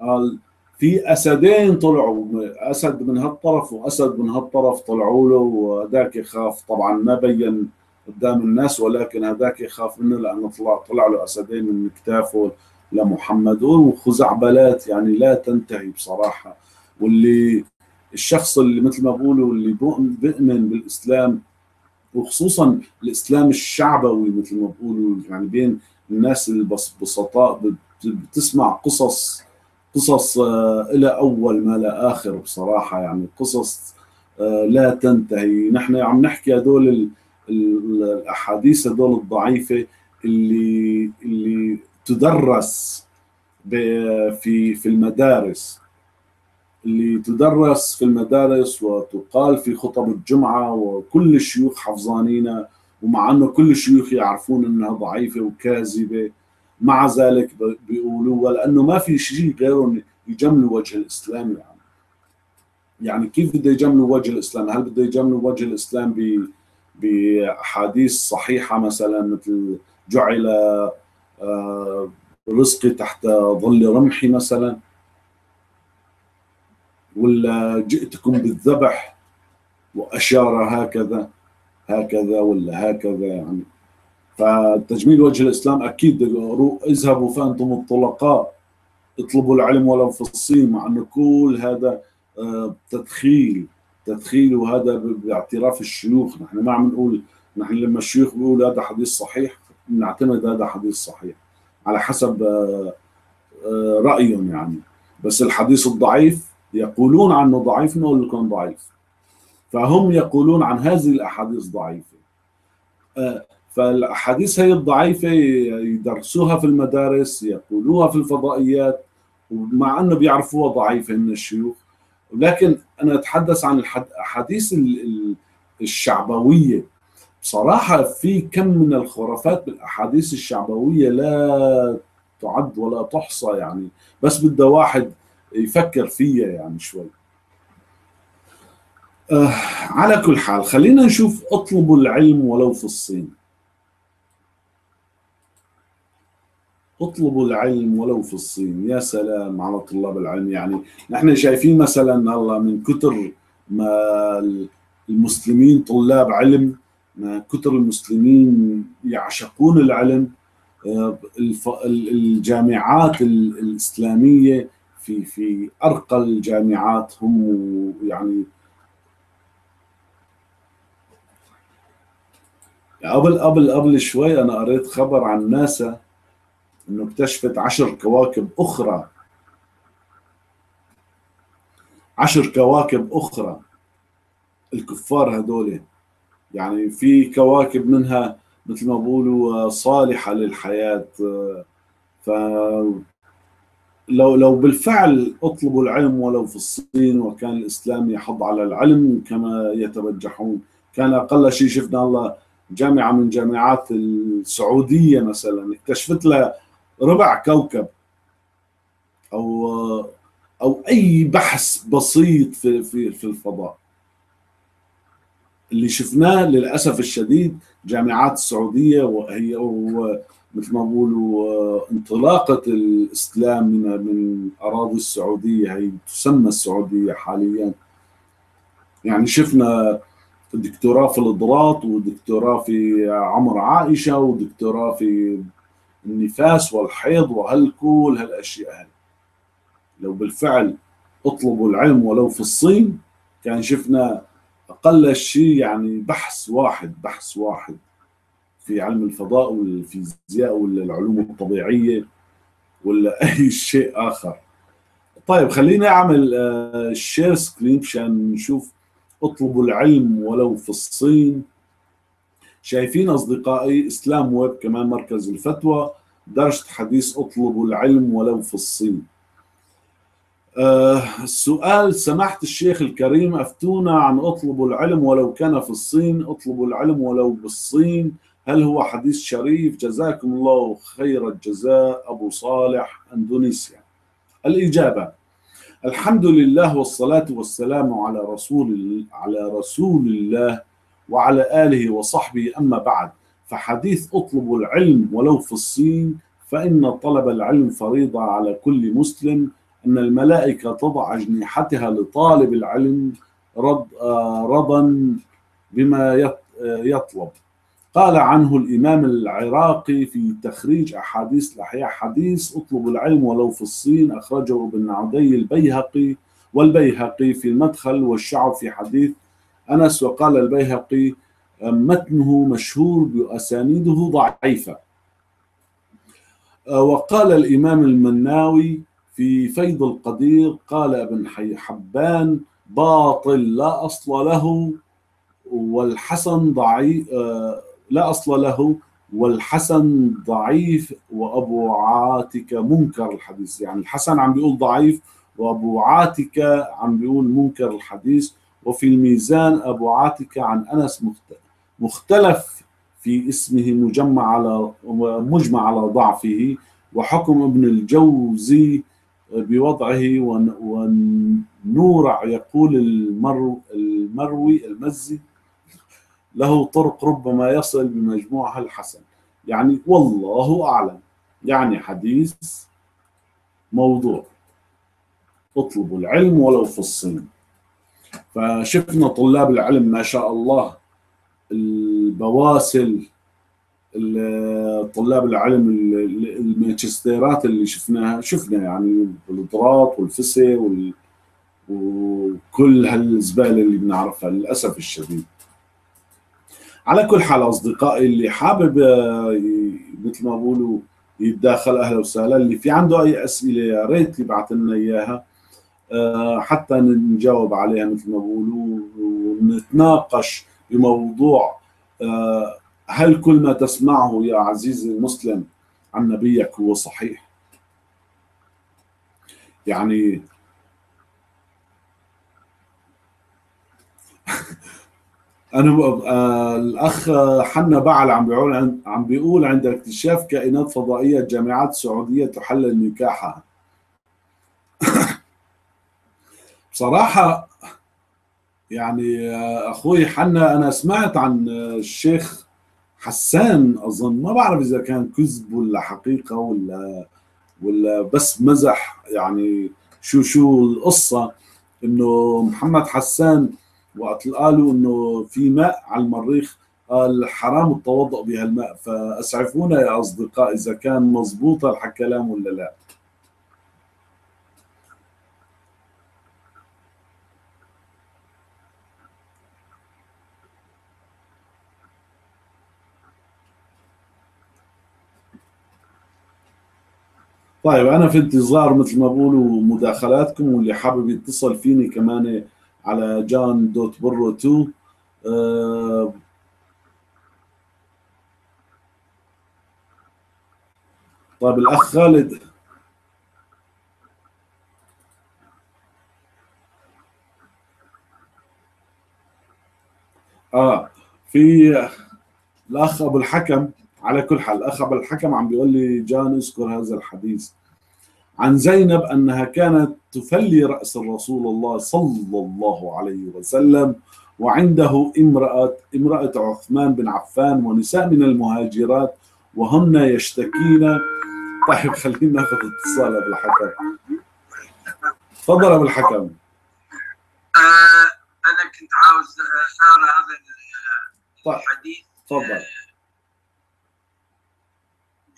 قال في أسدين طلعوا، أسد من هالطرف وأسد من هالطرف طلعوا له، وهذاك خاف طبعا، ما بين قدام الناس، ولكن هذاك خاف منه لأنه طلع طلع له أسدين من كتافه لمحمد. وخزعبلات يعني لا تنتهي بصراحة. واللي الشخص اللي مثل ما بقولوا اللي بيؤمن بالإسلام، وخصوصا الإسلام الشعبوي مثل ما بقولوا، يعني بين الناس البسطاء، بتسمع قصص قصص إلى أول ما لا آخر بصراحة، يعني قصص لا تنتهي. نحن عم نحكي هدول الأحاديث هدول الضعيفة اللي اللي تدرس في في المدارس، اللي تدرس في المدارس وتقال في خطب الجمعة، وكل الشيوخ حفظانينا، ومع أنه كل الشيوخ يعرفون أنها ضعيفة وكاذبة، مع ذلك بيقولوها لأنه ما في شيء غيرهم يجملوا وجه الإسلام. يعني يعني كيف بده يجملوا وجه الإسلام؟ هل بده يجملوا وجه الإسلام بأحاديث صحيحة مثلا مثل جعل رزقي تحت ظل رمحي مثلا، ولا جئتكم بالذبح وأشار هكذا هكذا ولا هكذا؟ يعني فتجميل وجه الإسلام أكيد، اذهبوا فأنتم الطلقاء، اطلبوا العلم ولو في الصين، مع أنه كل هذا تدخيل تدخيل وهذا باعتراف الشيوخ. نحن ما عم نقول، نحن لما الشيوخ بيقول هذا حديث صحيح نعتمد هذا حديث صحيح على حسب رأيهم يعني، بس الحديث الضعيف يقولون عنه ضعيف نقول لكم ضعيف، فهم يقولون عن هذه الأحاديث ضعيفة. فالأحاديث هي الضعيفة يدرسوها في المدارس، يقولوها في الفضائيات، ومع أنه بيعرفوها ضعيفة من الشيوخ. ولكن أنا أتحدث عن الأحاديث الشعبوية. بصراحة في كم من الخرافات بالأحاديث الشعبوية لا تعد ولا تحصى، يعني بس بده واحد يفكر فيها يعني شوي. آه على كل حال خلينا نشوف اطلبوا العلم ولو في الصين. اطلبوا العلم ولو في الصين، يا سلام على طلاب العلم. يعني نحن شايفين مثلا هلا من كتر ما المسلمين طلاب علم، ما كتر المسلمين يعشقون العلم، الجامعات الإسلامية في في أرقى الجامعات هم يعني قبل قبل قبل شوي أنا قريت خبر عن ناسا إنه اكتشفت عشر كواكب أخرى، عشر كواكب أخرى الكفار هدول. يعني في كواكب منها مثل ما بقولوا صالحة للحياة، فلو لو بالفعل اطلبوا العلم ولو في الصين وكان الإسلام يحض على العلم كما يتبجحون، كان أقل شيء شفنا الله جامعة من جامعات السعودية مثلا اكتشفت لها ربع كوكب، أو أو أي بحث بسيط في في في الفضاء. اللي شفناه للأسف الشديد جامعات السعودية، وهي مثل ما بقولوا انطلاقة الإسلام من من أراضي السعودية، هي تسمى السعودية حاليا. يعني شفنا دكتوراه في الإضراط، ودكتوراه في عمر عائشة، ودكتوراه في النفاس والحيض وهالكل هالأشياء هذه. لو بالفعل اطلبوا العلم ولو في الصين كان شفنا أقل شيء يعني بحث واحد، بحث واحد في علم الفضاء والفيزياء ولا العلوم الطبيعية ولا أي شيء آخر. طيب خليني أعمل شير سكرين عشان نشوف اطلبوا العلم ولو في الصين. شايفين أصدقائي إسلام ويب، كمان مركز الفتوى، درجة حديث اطلبوا العلم ولو في الصين. أه السؤال: سماحة الشيخ الكريم أفتونا عن اطلبوا العلم ولو كان في الصين، اطلبوا العلم ولو بالصين، هل هو حديث شريف؟ جزاكم الله خير الجزاء أبو صالح أندونيسيا. الإجابة: الحمد لله والصلاة والسلام على رسول على رسول الله وعلى آله وصحبه، أما بعد، فحديث اطلبوا العلم ولو في الصين، فإن طلب العلم فريضة على كل مسلم، أن الملائكة تضع أجنحتها لطالب العلم رض رضا بما يطلب. قال عنه الإمام العراقي في تخريج أحاديث الأحياء حديث أطلب العلم ولو في الصين، أخرجه ابن عدي البيهقي والبيهقي في المدخل والشعب في حديث أنس، وقال البيهقي متنه مشهور بأسانيده ضعيفة. وقال الإمام المناوي في فيض القدير، قال ابن حبان باطل لا أصل له، والحسن ضعيف لا أصل له والحسن ضعيف وأبو عاتك منكر الحديث. يعني الحسن عم بيقول ضعيف وأبو عاتك عم بيقول منكر الحديث. وفي الميزان أبو عاتك عن أنس مختلف في اسمه، مجمع على مجمع على ضعفه، وحكم ابن الجوزي بوضعه. ونورع يقول المرو المروي المزي له طرق ربما يصل بمجموعها الحسن. يعني والله أعلم، يعني حديث موضوع اطلبوا العلم ولو في الصين. فشفنا طلاب العلم ما شاء الله، البواسل، طلاب العلم، الماجستيرات اللي شفناها، شفنا يعني الإضراط والفسي وال... وكل هالزبالة اللي بنعرفها للأسف الشديد. على كل حال أصدقائي، اللي حابب مثل ما بقولوا يتداخل أهلا وسهلا، اللي في عنده أي أسئلة يا ريت يبعث لنا إياها حتى نجاوب عليها مثل ما بقولوا، ونتناقش بموضوع هل كل ما تسمعه يا عزيزي المسلم عن نبيك هو صحيح؟ يعني أنا الأخ حنا بعل عم بيقول عم بيقول عند اكتشاف كائنات فضائية جامعات سعودية تحلل نكاحها. بصراحة يعني أخوي حنا أنا سمعت عن الشيخ حسان أظن، ما بعرف إذا كان كذب ولا حقيقة ولا ولا بس مزح، يعني شو شو القصة إنه محمد حسان وقت قالوا انه في ماء على المريخ قال حرام التوضؤ بهالماء، فاسعفونا يا اصدقاء اذا كان مضبوط الكلام ولا لا. طيب انا في انتظار مثل ما بقولوا مداخلاتكم، واللي حابب يتصل فيني كمان على جان دوت برو اتنين. أه طيب الأخ خالد، آه في الأخ أبو الحكم، على كل حال الأخ أبو الحكم عم بيقول لي جان اذكر هذا الحديث عن زينب أنها كانت تفلي رأس الرسول الله صلى الله عليه وسلم وعنده امرأة امرأة عثمان بن عفان ونساء من المهاجرات وهن يشتكين. طيب خلينا ناخذ اتصال أبو الحكم. تفضل أبو الحكم. آه أنا كنت عاوز أقرأ هذا الحديث. تفضل.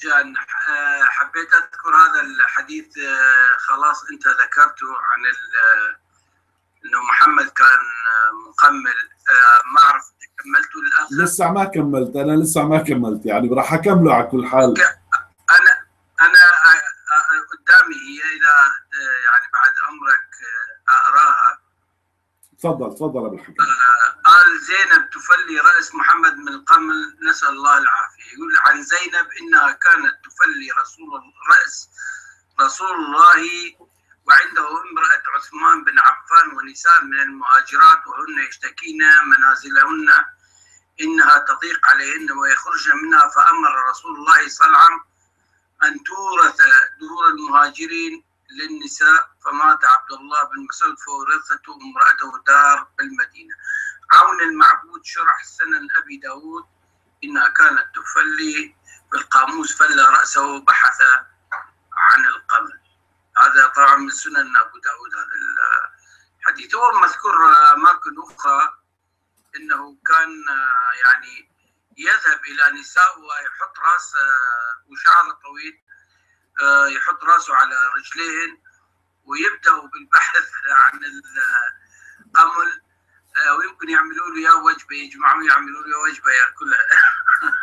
جان حبيت اذكر هذا الحديث، خلاص انت ذكرته عن انه محمد كان مكمل، ما اعرف كملته للاخر. لسه ما كملت، انا لسه ما كملت، يعني راح اكمله على كل حال. انا انا قدامي هي، اذا يعني بعد امرك اقراها. تفضل تفضل ابو الحكم. قال زينب تفلي رأس محمد من القمل، نسأل الله العافية. يقول عن زينب إنها كانت تفلي رسول رأس رسول الله وعنده امرأة عثمان بن عفان ونساء من المهاجرات وهن يشتكين منازلهن إنها تضيق عليهن ويخرجن منها، فأمر رسول الله صلى الله عليه وسلم أن تورث دور المهاجرين للنساء، فمات عبد الله بن مسعود فورثته امرأته دار بالمدينة. عون المعبود شرح سنن أبي داود إنها كانت تفلي بالقاموس فلى رأسه بحث عن القمل. هذا طبعا من سنن أبو داود هذا الحديث، ومذكور أماكن أخرى إنه كان يعني يذهب إلى نساء ويحط رأس وشعر طويل، يحط رأسه على رجليهن ويبدأ بالبحث عن القمل، ويمكن يعملوا له يا وجبه، يجمعوا يعملوا له وجبه ياكلها.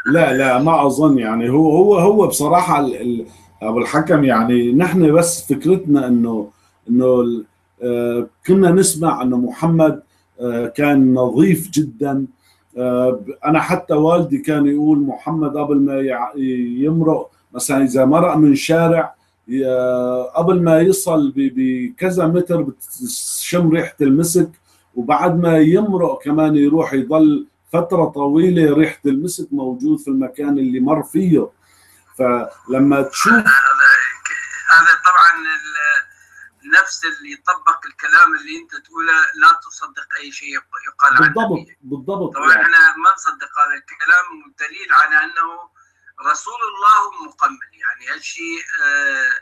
لا لا ما اظن، يعني هو هو هو بصراحه ال ال ابو الحكم، يعني نحن بس فكرتنا انه انه آه كنا نسمع انه محمد آه كان نظيف جدا. آه انا حتى والدي كان يقول محمد قبل ما يمرق مثلا اذا مرق من شارع قبل ما يصل بكذا متر بتشم ريحه المسك، وبعد ما يمرق كمان يروح يضل فترة طويلة ريحة المسك موجود في المكان اللي مر فيه. فلما تشوف هذا طبعا نفس اللي يطبق الكلام اللي انت تقوله، لا تصدق اي شيء يقال عنه. بالضبط بالضبط. طبعا يعني احنا ما نصدق هذا الكلام، والدليل على انه رسول الله مقمل، يعني هالشيء آه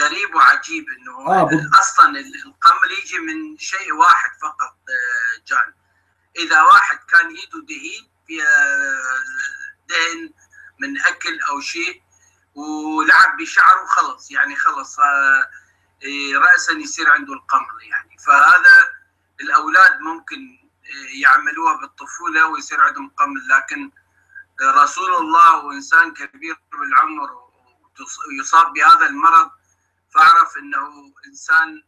غريب وعجيب انه آه اصلا القمل يجي من شيء واحد فقط. جان اذا واحد كان ايده دهين فيها دهن من اكل او شيء ولعب بشعره خلص، يعني خلص راسا يصير عنده القمل، يعني فهذا الاولاد ممكن يعملوها بالطفوله ويصير عندهم قمل، لكن رسول الله وانسان كبير بالعمر ويصاب بهذا المرض، فاعرف انه انسان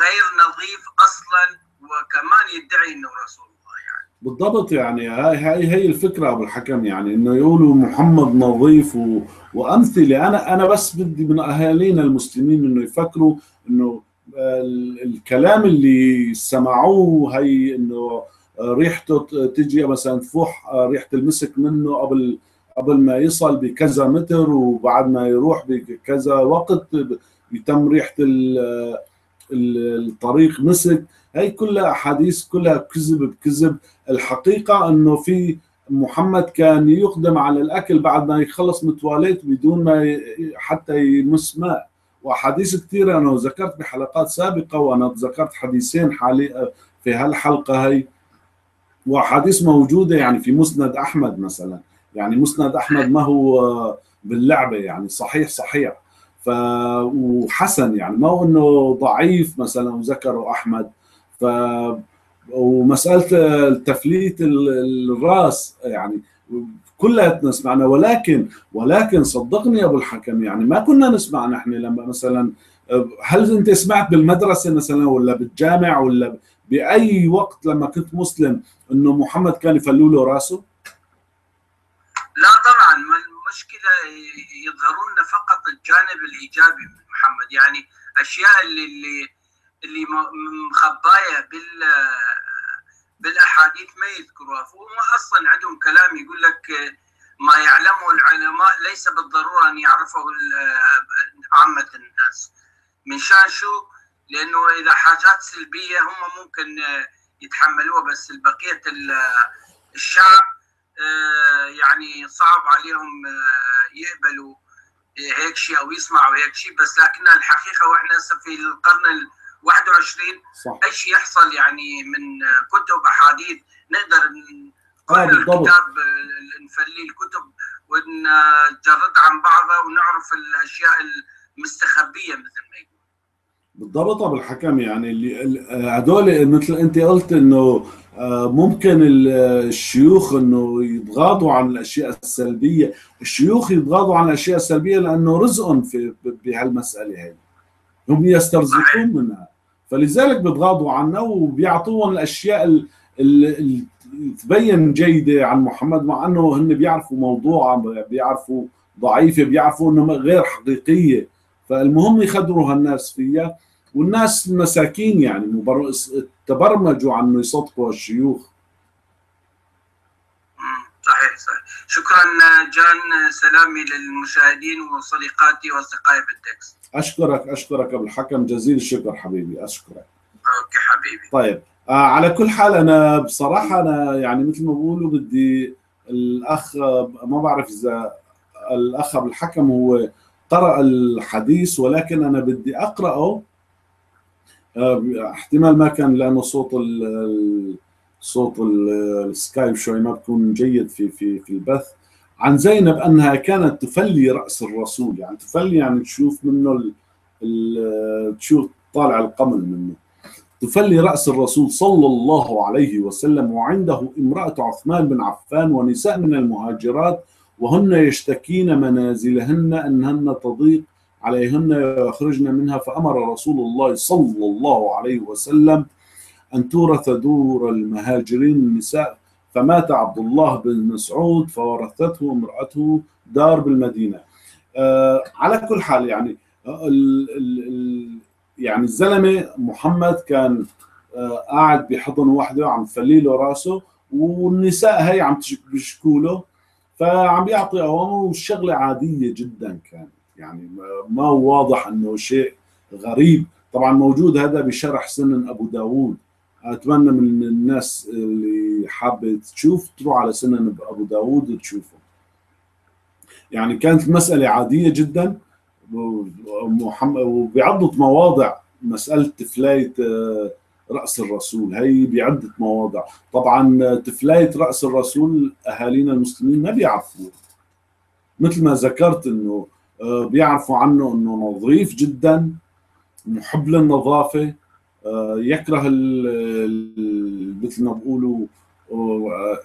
غير نظيف اصلا وكمان يدعي انه رسول الله. يعني بالضبط. يعني هاي هاي هي الفكره ابو الحكم، يعني انه يقولوا محمد نظيف و... وامثله. انا انا بس بدي من اهالينا المسلمين انه يفكروا انه الكلام اللي سمعوه هي انه ريحته تجي مثلا تفوح ريحه المسك منه قبل قبل ما يصل بكذا متر، وبعد ما يروح بكذا وقت يتم ريحه الطريق مسك. هي كلها احاديث كلها كذب بكذب. الحقيقه انه في محمد كان يقدم على الاكل بعد ما يخلص من التواليت بدون ما حتى يمس ماء، واحاديث كثيره انا ذكرت بحلقات سابقه، وانا ذكرت حديثين حالي في هالحلقه هي، واحاديث موجوده يعني في مسند احمد مثلا. يعني مسند احمد ما هو باللعبه، يعني صحيح صحيح ف وحسن، يعني ما هو انه ضعيف مثلا وذكره احمد. ف ومساله تفليت الراس يعني كلها نسمعنا، ولكن ولكن صدقني يا ابو الحكم يعني ما كنا نسمع نحن لما مثلا. هل انت سمعت بالمدرسه مثلا ولا بالجامع ولا باي وقت لما كنت مسلم انه محمد كان يفلوا له راسه؟ لا طبعا، المشكله يظهرون لنا فقط الجانب الايجابي من محمد، يعني اشياء اللي اللي اللي مخبايه بال بالاحاديث ما يذكروها. فهم اصلا عندهم كلام يقول لك ما يعلمه العلماء ليس بالضروره ان يعرفه عامه الناس. من شان شو؟ لانه اذا حاجات سلبيه هم ممكن يتحملوها، بس بقيه الشعب يعني صعب عليهم يقبلوا هيك شيء او يسمعوا هيك شيء. بس لكن الحقيقه واحنا في القرن واحد وعشرين صح. اي شيء يحصل يعني من كتب احاديث نقدر نقرا الكتاب، نفلي الكتب ونجرد عن بعضها ونعرف الاشياء المستخبيه مثل ما يقول. بالضبط ابو الحكم، يعني اللي هذول مثل انت قلت انه ممكن الشيوخ انه يتغاضوا عن الاشياء السلبيه، الشيوخ يتغاضوا عن الاشياء السلبيه لانه رزقهم في بهالمساله هذه، هم يسترزقون منها، فلذلك بيتغاضوا عنها وبيعطوهم الاشياء اللي تبين جيده عن محمد، مع انه هن بيعرفوا موضوعه، بيعرفوا ضعيفه، بيعرفوا انه غير حقيقيه، فالمهم يخدروا هالناس فيها، والناس المساكين يعني تبرمجوا عنه يصدقوا الشيوخ. صحيح صحيح. شكرا جان، سلامي للمشاهدين وصديقاتي واصدقائي بالتكست. اشكرك اشكرك ابو الحكم، جزيل الشكر حبيبي، اشكرك. اوكي حبيبي. طيب آه على كل حال انا بصراحه انا يعني مثل ما بقولوا بدي الاخ، ما بعرف اذا الاخ ابو الحكم هو قرأ الحديث، ولكن انا بدي اقراه آه احتمال ما كان لانه صوت ال صوت السكايب شوي ما بكون جيد في في في البث. عن زينب انها كانت تفلي راس الرسول، يعني تفلي يعني تشوف منه ال ال تشوف طالع القمل منه، تفلي راس الرسول صلى الله عليه وسلم وعنده امراه عثمان بن عفان ونساء من المهاجرات، وهن يشتكين منازلهن انهن تضيق عليهن ويخرجن منها، فامر رسول الله صلى الله عليه وسلم أن تورث دور المهاجرين النساء، فمات عبد الله بن مسعود فورثته امرأته دار بالمدينة. آه على كل حال يعني ال ال ال يعني الزلمة محمد كان آه قاعد بحضن وحده عم تفلي له راسه، والنساء هي عم بيشكوا له، فعم بيعطي أوامر، والشغلة عادية جدا كانت، يعني ما هو واضح أنه شيء غريب. طبعا موجود هذا بشرح سنن أبو داوود، اتمنى من الناس اللي حابه تشوف تروح على سنن ابو داوود وتشوفه. يعني كانت المساله عاديه جدا، وبعده مواضع مساله تفلايه راس الرسول هي بعده مواضع. طبعا تفلايه راس الرسول اهالينا المسلمين ما بيعرفوه، مثل ما ذكرت انه بيعرفوا عنه انه نظيف جدا، محب للنظافه، يكره مثل ما بقولوا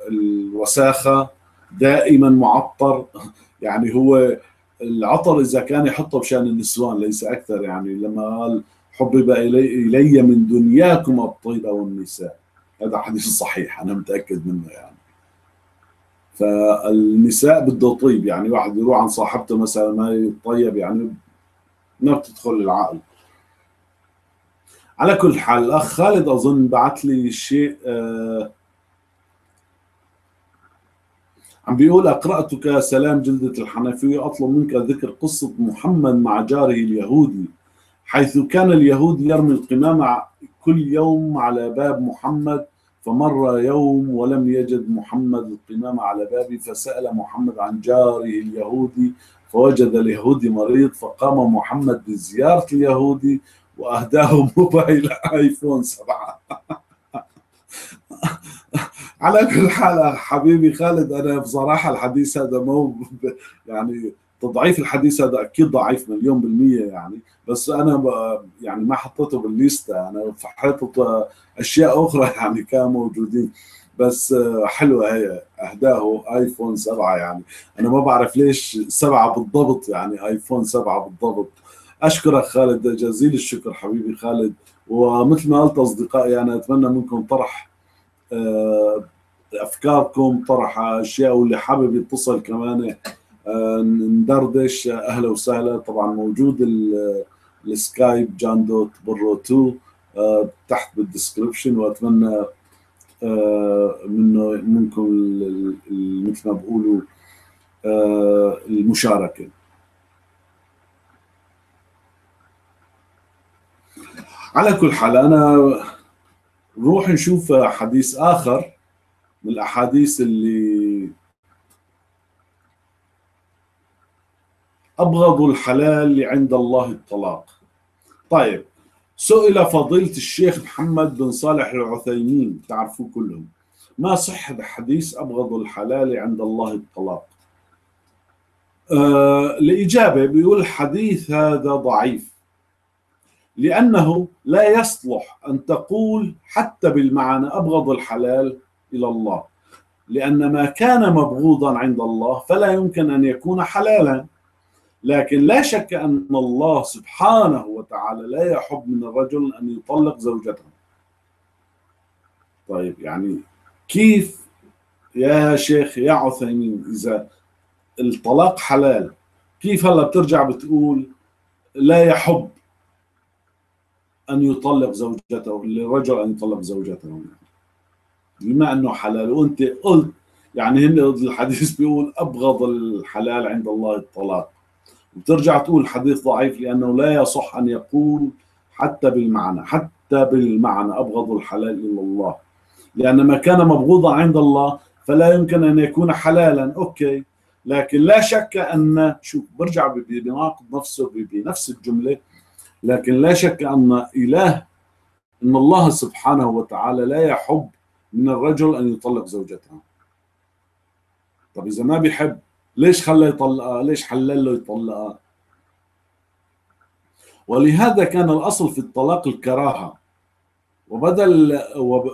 الوساخه، دائما معطر، يعني هو العطر اذا كان يحطه بشان النسوان ليس اكثر. يعني لما قال حبب الي من دنياكم الطيب والنساء، هذا حديث صحيح أنا متأكد منه يعني. فالنساء بده طيب يعني، واحد يروح عن صاحبته مثلا ما يطيب يعني ما بتدخل العقل. على كل حال الأخ خالد أظن بعت لي شيء آه عم بيقول أقرأتك سلام جلدة الحنفية أطلب منك ذكر قصة محمد مع جاره اليهودي حيث كان اليهود يرمي القمامة كل يوم على باب محمد، فمر يوم ولم يجد محمد القمامة على بابه فسأل محمد عن جاره اليهودي فوجد اليهودي مريض، فقام محمد بزيارة اليهودي وأهداه موبايل آيفون سبعة. على كل حال حبيبي خالد أنا بصراحة الحديث هذا مو يعني تضعيف، الحديث هذا أكيد ضعيف مليون بالمية يعني، بس أنا يعني ما حطيته بالليستة، أنا حطيت أشياء أخرى يعني كانوا موجودين، بس حلوة هي أهداه آيفون سبعة يعني، أنا ما بعرف ليش سبعة بالضبط يعني آيفون سبعة بالضبط. أشكرك خالد جزيل الشكر حبيبي خالد، ومثل ما قلت أصدقائي أنا أتمنى منكم طرح أفكاركم، طرح أشياء، واللي حابب يتصل كمان ندردش أهلا وسهلا. طبعا موجود السكايب جان دوت برو اثنين تحت بالدسكربشن، وأتمنى منه منكم مثل ما بقولوا المشاركة. على كل حال أنا نروح نشوف حديث آخر من الأحاديث اللي أبغض الحلال عند الله الطلاق. طيب سئل فضيلة الشيخ محمد بن صالح العثيمين تعرفوا كلهم ما صحة حديث أبغض الحلال عند الله الطلاق. آه الإجابة بيقول الحديث هذا ضعيف لأنه لا يصلح أن تقول حتى بالمعنى أبغض الحلال إلى الله، لأن ما كان مبغوضا عند الله فلا يمكن أن يكون حلالا، لكن لا شك أن الله سبحانه وتعالى لا يحب من الرجل أن يطلق زوجته. طيب يعني كيف يا شيخ يا عثيمين إذا الطلاق حلال كيف هلا بترجع بتقول لا يحب أن يطلق زوجته للرجل أن يطلق زوجته بما أنه حلال، وأنت قلت يعني هن الحديث بيقول أبغض الحلال عند الله الطلاق، وبترجع تقول الحديث ضعيف لأنه لا يصح أن يقول حتى بالمعنى حتى بالمعنى أبغض الحلال إلى الله، لأن ما كان مبغوضا عند الله فلا يمكن أن يكون حلالا أوكي، لكن لا شك أن شوف برجع بيناقض نفسه بنفس الجملة، لكن لا شك أن إله أن الله سبحانه وتعالى لا يحب من الرجل أن يطلق زوجته. طب إذا ما بيحب ليش خلى يطلقها؟ ليش حلل له يطلقها؟ ولهذا كان الأصل في الطلاق الكراهة، وبدل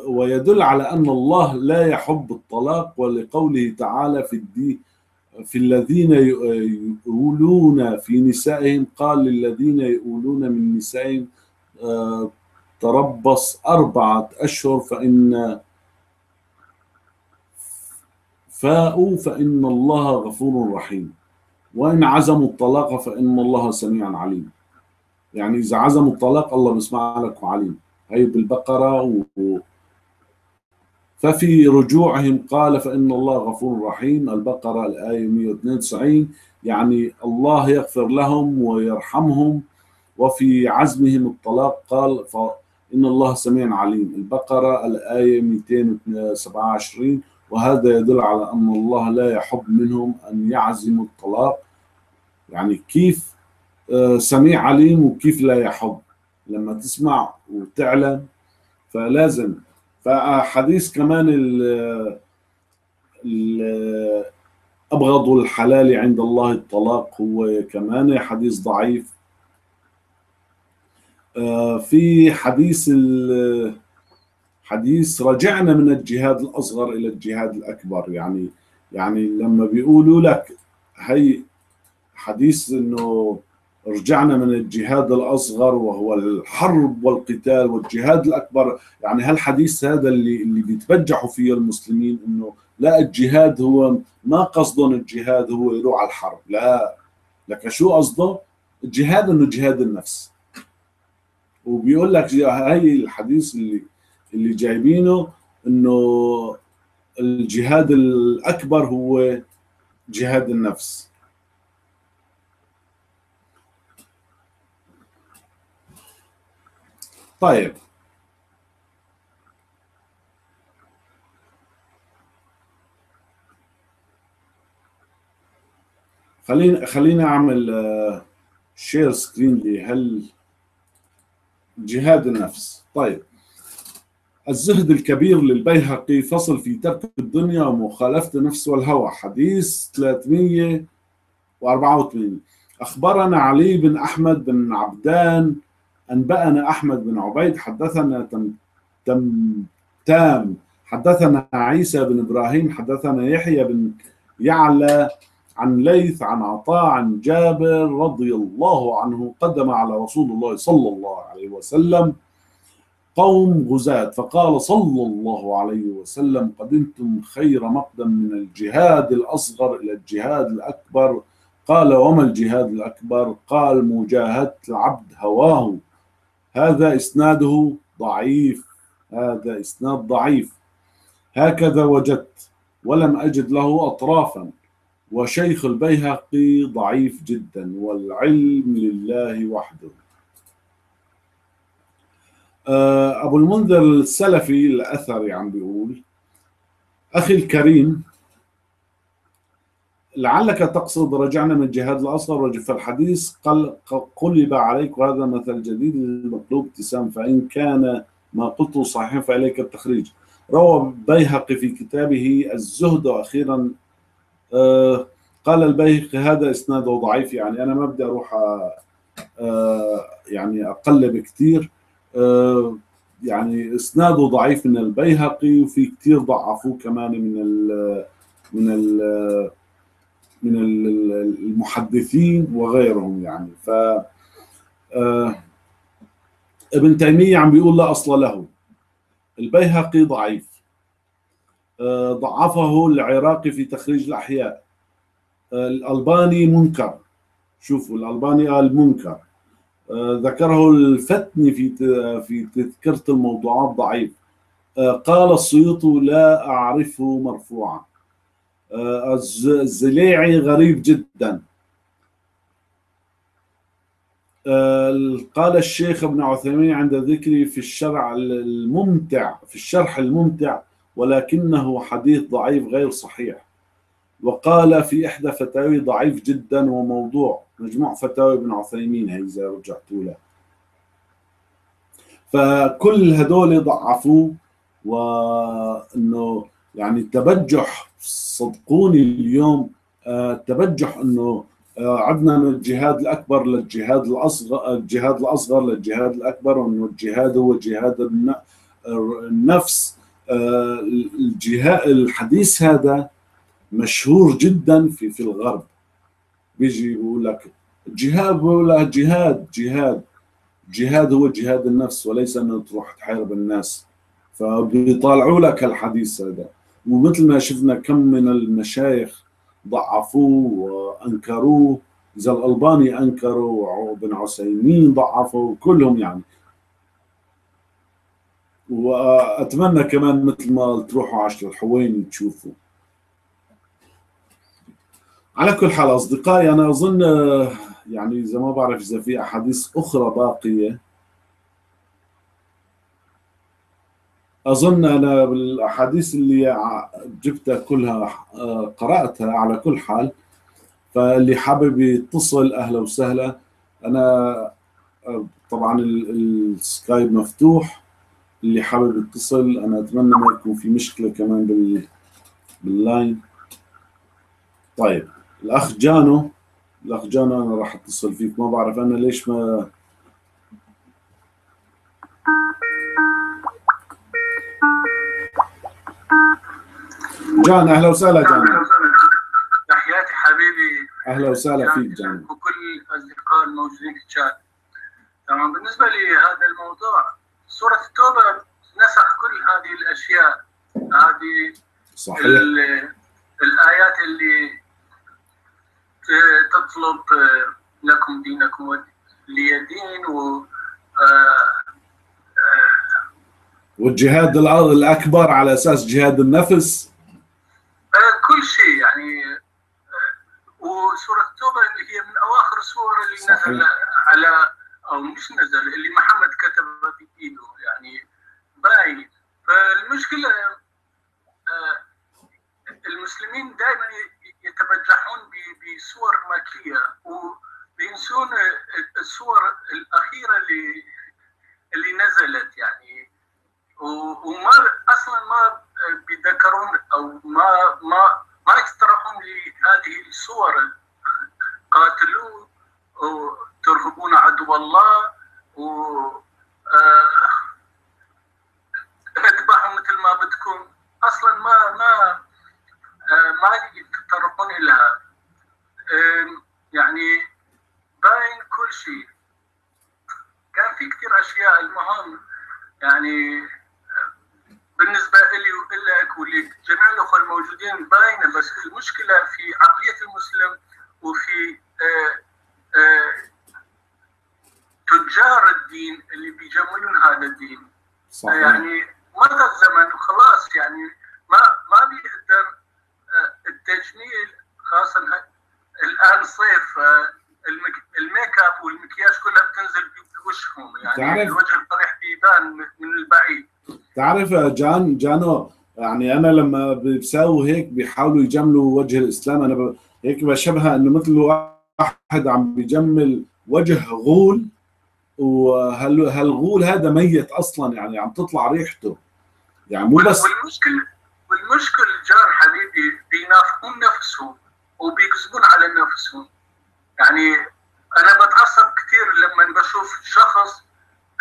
ويدل على أن الله لا يحب الطلاق، ولقوله تعالى في الدين في الذين يؤولون في نسائهم قال للذين يؤولون من نسائهم تربص أربعة أشهر فإن فاءوا فإن الله غفور رحيم وإن عزموا الطلاق فإن الله سميع عليم. يعني إذا عزموا الطلاق الله بيسمع لك وعليم، هي بالبقرة و ففي رجوعهم قال فإن الله غفور رحيم البقرة الآية مئة واثنين وتسعين، يعني الله يغفر لهم ويرحمهم، وفي عزمهم الطلاق قال فإن الله سميع عليم البقرة الآية مئتين وسبعة وعشرين، وهذا يدل على أن الله لا يحب منهم أن يعزموا الطلاق. يعني كيف سميع عليم وكيف لا يحب لما تسمع وتعلم فلازم. فحديث كمان ال ال أبغض الحلال عند الله الطلاق هو كمان حديث ضعيف. في حديث حديث رجعنا من الجهاد الأصغر إلى الجهاد الأكبر، يعني يعني لما بيقولوا لك هي حديث إنه رجعنا من الجهاد الأصغر وهو الحرب والقتال والجهاد الأكبر. يعني هالحديث هذا اللي اللي بيتبجحوا فيه المسلمين إنه لا الجهاد هو ما قصدهم، الجهاد هو يروح على الحرب، لا لك شو قصده الجهاد؟ إنه جهاد النفس. وبيقول لك هاي الحديث اللي اللي جايبينه إنه الجهاد الأكبر هو جهاد النفس. طيب خلينا خلينا اعمل شير سكرين لهال جهاد النفس. طيب الزهد الكبير للبيهقي، فصل في ترك الدنيا ومخالفة النفس والهوى، حديث ثلاثمئة وأربعة وثمانين. اخبرنا علي بن احمد بن عبدان، أنبأنا أحمد بن عبيد، حدثنا تم تم تام، حدثنا عيسى بن إبراهيم، حدثنا يحيى بن يعلى عن ليث عن عطاء عن جابر رضي الله عنه، قدم على رسول الله صلى الله عليه وسلم قوم غزاة فقال صلى الله عليه وسلم: قدمتم خير مقدم من الجهاد الأصغر إلى الجهاد الأكبر. قال: وما الجهاد الأكبر؟ قال: مجاهدة العبد هواه. هذا إسناده ضعيف، هذا إسناد ضعيف، هكذا وجدت ولم أجد له أطرافا، وشيخ البيهقي ضعيف جدا والعلم لله وحده. أبو المنذر السلفي الأثري عم بيقول: أخي الكريم، لعلك تقصد رجعنا من الجهاد الأصغر، فالحديث قل قلب عليك، وهذا مثل جديد للمطلوب ابتسام، فإن كان ما قلته صحيح فعليك التخريج. روى البيهقي في كتابه الزهد، وأخيرا آه قال البيهقي هذا إسناده ضعيف. يعني أنا ما بدي أروح آه يعني أقلب كثير، آه يعني إسناده ضعيف من البيهقي، وفي كثير ضعفوه كمان من ال من ال من المحدثين وغيرهم. يعني ف ابن تيمية عم بيقول لا أصل له، البيهقي ضعيف، ضعفه العراقي في تخريج الأحياء، الألباني منكر، شوفوا الألباني قال منكر، ذكره الفتني في في تذكرة الموضوعات ضعيف، قال السيوطي لا أعرفه مرفوعا، الزليعي غريب جدا، قال الشيخ ابن عثيمين عند ذكري في الشرع الممتع في الشرح الممتع ولكنه حديث ضعيف غير صحيح، وقال في إحدى فتاوي ضعيف جدا، وموضوع مجموع فتاوي ابن عثيمين هي إذا رجعتوا له. فكل هدول ضعفوه، وإنه يعني التبجح صدقوني اليوم التبجح انه عدنا من الجهاد الاكبر للجهاد الاصغر، الجهاد الاصغر للجهاد الاكبر، وانه الجهاد هو جهاد النفس. الجهاد الحديث هذا مشهور جدا في في الغرب، بيجي يقول لك الجهاد، بقول لك جهاد جهاد جهاد هو جهاد النفس وليس انه تروح تحارب الناس، فبيطالعوا لك الحديث هذا. ومثل ما شفنا كم من المشايخ ضعفوه وانكروه، اذا الألباني انكروا وابن عثيمين ضعفوا كلهم. يعني واتمنى كمان مثل ما تروحوا عشر الحويني تشوفوا. على كل حال اصدقائي، انا اظن يعني اذا ما بعرف اذا في احاديث اخرى باقيه، أظن أنا بالأحاديث اللي جبتها كلها قرأتها. على كل حال فاللي حابب يتصل أهلا وسهلا، أنا طبعا السكايب مفتوح، اللي حابب يتصل. أنا أتمنى ما يكون في مشكلة كمان بال باللاين. طيب الأخ جانو، الأخ جانو أنا راح أتصل فيك، ما بعرف أنا ليش ما جان. اهلا وسهلا جان، تحياتي حبيبي، اهلا وسهلا فيك جان وكل اصدقاء موجودين تشاد. تمام. بالنسبه لهذا الموضوع سوره التوبه نسخ كل هذه الاشياء، هذه صحيح. الايات اللي تطلب لكم دينكم لي دين و والجهاد الاكبر على اساس جهاد النفس، كل شيء يعني. وسوره التوبه اللي هي من اواخر السور اللي صحيح. نزل على او مش نزل، اللي محمد كتبها بايده يعني باين. فالمشكله المسلمين دائما يتبجحون بصور مكيه وبينسون الصور الاخيره اللي اللي نزلت يعني، وما اصلا ما بيذكرون او ما ما ما يقترحون لهذه الصور: قاتلوا وترهبون عدو الله و اذبحوا مثل ما بدكم. اصلا ما ما ما يتطرقون لها يعني، باين كل شيء. كان في كثير اشياء. المهم يعني بالنسبه لي ولك ولجميع الاخوه الموجودين باينه، بس المشكله في عقليه المسلم وفي آآ آآ تجار الدين اللي بيجملون هذا الدين. صحيح. يعني مضى الزمن وخلاص يعني، ما ما بيقدر التجميل، خاصه الان صيف، الميك اب والمكياج كلها بتنزل بوشهم يعني، الوجه القريح بيبان من البعيد. تعرف يا جان جانو يعني، انا لما بيساووا هيك بيحاولوا يجملوا وجه الاسلام، انا ب... هيك بشبهها انه مثل واحد عم بيجمل وجه غول، وهل هالغول هذا ميت اصلا يعني، عم تطلع ريحته يعني، مو بس. والمشكله والمشكله جان حبيبي بينافقون نفسهم وبيكذبون على نفسهم يعني. انا بتعصب كثير لما بشوف شخص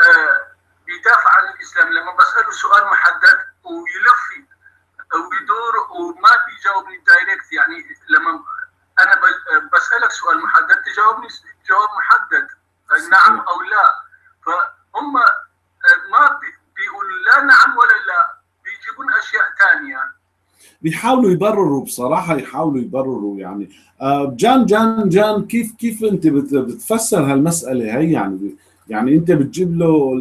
آه بيدافع عن الاسلام، لما بساله سؤال محدد ويلف ويدور وما بيجاوبني دايركت يعني. لما انا بسالك سؤال محدد تجاوبني جواب محدد نعم او لا، فهم ما بيقولوا لا نعم ولا لا، بيجيبون اشياء ثانيه، بيحاولوا يبرروا. بصراحه يحاولوا يبرروا يعني. جان جان جان كيف كيف انت بتفسر هالمساله هي يعني؟ يعني انت بتجيب له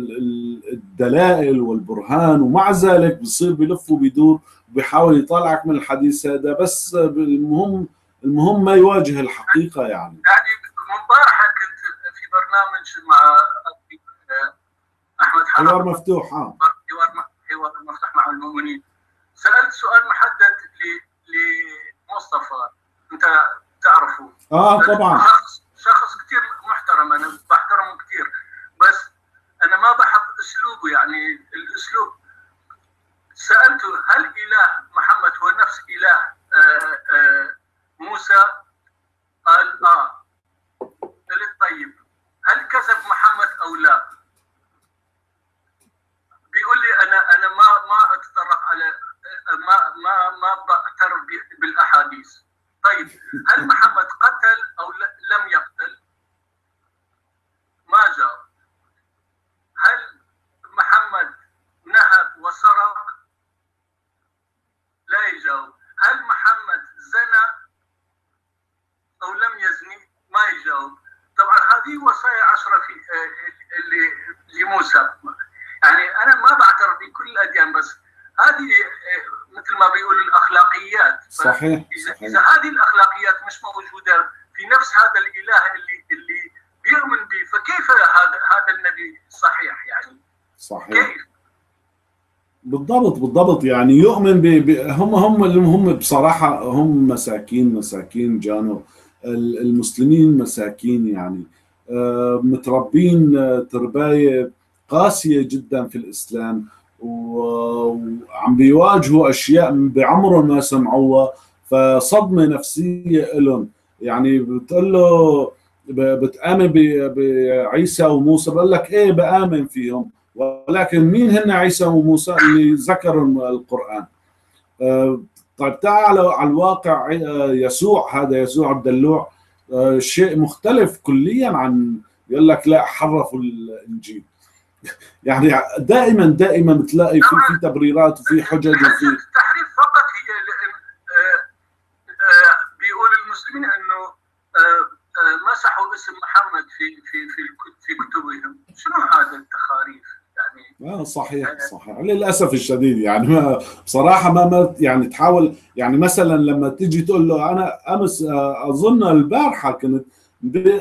الدلائل والبرهان، ومع ذلك بصير بلف وبيدور وبيحاول يطلعك من الحديث هذا، بس المهم المهم ما يواجه الحقيقه يعني. يعني مبارحه كنت في برنامج مع احمد حسان، حوار مفتوح. اه حوار مفتوح مع المؤمنين. سالت سؤال محدد لمصطفى، انت تعرفه. اه طبعا. شخص شخص كثير محترم، انا بحترمه كثير، بس انا ما بحب اسلوبه يعني. الاسلوب سالته: هل اله محمد هو نفس اله آآ آآ موسى؟ قال اه. قلت طيب هل كذب محمد او لا؟ بيقول لي انا انا ما ما اتطرق على ما ما ما بعترف بالاحاديث. طيب هل محمد قتل او لم يقتل؟ ما جاوب. هل محمد نهب وسرق؟ لا يجاوب. هل محمد زنى او لم يزني؟ ما يجاوب. طبعا هذه وصايا عشرة في اللي لموسى يعني. انا ما بعترف بكل الاديان، بس هذه مثل ما بيقولوا الاخلاقيات. صحيح. اذا هذه الاخلاقيات مش موجوده في نفس هذا الاله اللي اللي بيؤمن به، فكيف هذا هذا النبي صحيح يعني؟ صحيح. كيف؟ بالضبط بالضبط يعني. يؤمن ب هم هم اللي هم بصراحه هم مساكين مساكين جانو. المسلمين مساكين يعني، متربين تربايه قاسيه جدا في الاسلام، وعم بيواجهوا اشياء بعمرهم ما سمعوها، فصدمه نفسيه لهم يعني. بتقول له بتآمن بعيسى وموسى، بقول لك ايه بآمن فيهم، ولكن مين هن عيسى وموسى اللي ذكرهم القرآن؟ طيب تعال على الواقع، يسوع هذا يسوع الدلوع شيء مختلف كليا عن يقول لك لا حرفوا الانجيل. يعني دائما دائما تلاقي في في تبريرات وفي حجج وفي التحريف. فقط هي بيقول المسلمين انه مسحوا اسم محمد في في في في كتبهم. شنو هذا التخاريف يعني؟ اه صحيح صحيح للاسف الشديد. يعني ما بصراحه ما يعني تحاول، يعني مثلا لما تيجي تقول له انا امس اظن البارحه كنت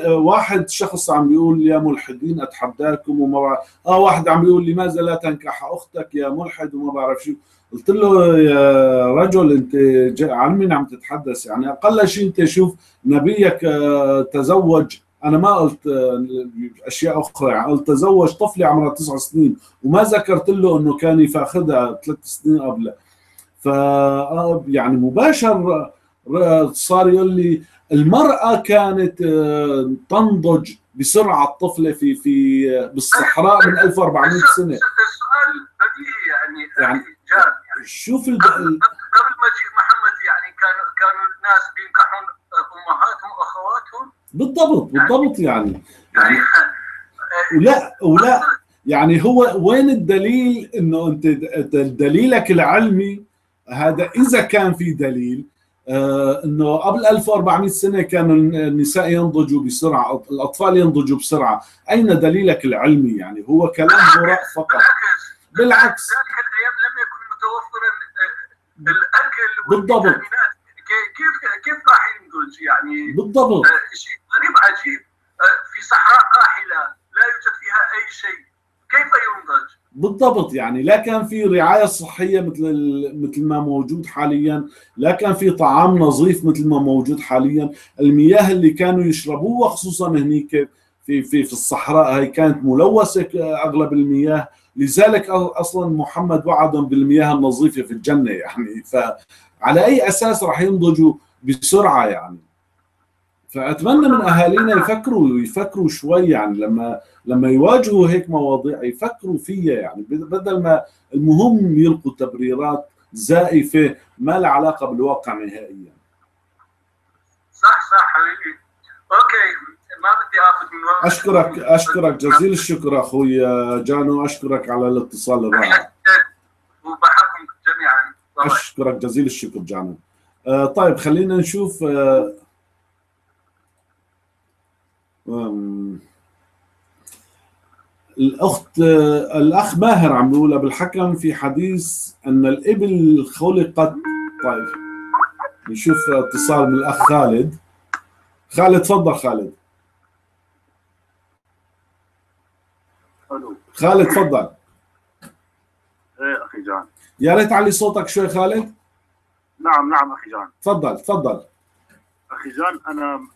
واحد شخص عم بيقول يا ملحدين اتحداكم وما بعرف، اه واحد عم بيقول لماذا لا تنكح اختك يا ملحد وما بعرف شو. قلت له يا رجل انت عن مين عم تتحدث؟ يعني اقل شيء انت شوف نبيك تزوج، انا ما قلت اشياء اخرى، يعني قلت تزوج طفله عمرها تسع سنين وما ذكرت له انه كان يفاخذها ثلاث سنين قبلها. ف يعني مباشر صار يقول لي المرأة كانت تنضج بسرعة الطفلة في في بالصحراء من ألف وأربعمئة سنة. السؤال بديهي يعني يعني جاب يعني شوف قبل مجيء محمد يعني كانوا كانوا الناس بينكحون أمهاتهم وأخواتهم. بالضبط بالضبط يعني يعني ولا ولا يعني هو وين الدليل إنه أنت دليلك العلمي هذا إذا كان في دليل آه انه قبل ألف وأربعمئة سنه كانوا النساء ينضجوا بسرعه، الاطفال ينضجوا بسرعه، اين دليلك العلمي؟ يعني هو كلام هراء فقط. بالعكس ذلك الايام لم يكن متوفرا الاكل والفيتامينات، كيف كيف راح ينضج يعني؟ بالضبط آه شيء غريب عجيب، آه في صحراء قاحله لا يوجد فيها اي شيء، كيف ينضج؟ بالضبط يعني لا كان في رعايه صحيه مثل مثل ما موجود حاليا، لا كان في طعام نظيف مثل ما موجود حاليا، المياه اللي كانوا يشربوها خصوصا هنيك في في في الصحراء هي كانت ملوثه اغلب المياه، لذلك اصلا محمد وعدهم بالمياه النظيفه في الجنه. يعني فعلى اي اساس راح ينضجوا بسرعه يعني؟ فأتمنى من أهالينا يفكروا يفكروا شوي، يعني لما لما يواجهوا هيك مواضيع يفكروا فيها، يعني بدل ما المهم يلقوا تبريرات زائفة ما لها علاقة بالواقع نهائيا. صح صح حبيبي. أوكي ما بدي آخذ من وقتك. أشكرك أشكرك جزيل الشكر أخوي جانو، أشكرك على الاتصال الرائع. وبحكم جميعا. أشكرك جزيل الشكر جانو. آه طيب خلينا نشوف آه الأخت الأخ ماهر عم بيقول أبو الحكم في حديث أن الإبل خلقت. طيب نشوف اتصال من الأخ خالد. خالد تفضل. خالد خالد تفضل. إيه أخي جان يا ريت علي صوتك شوي خالد. نعم نعم أخي جان تفضل تفضل. أخي جان أنا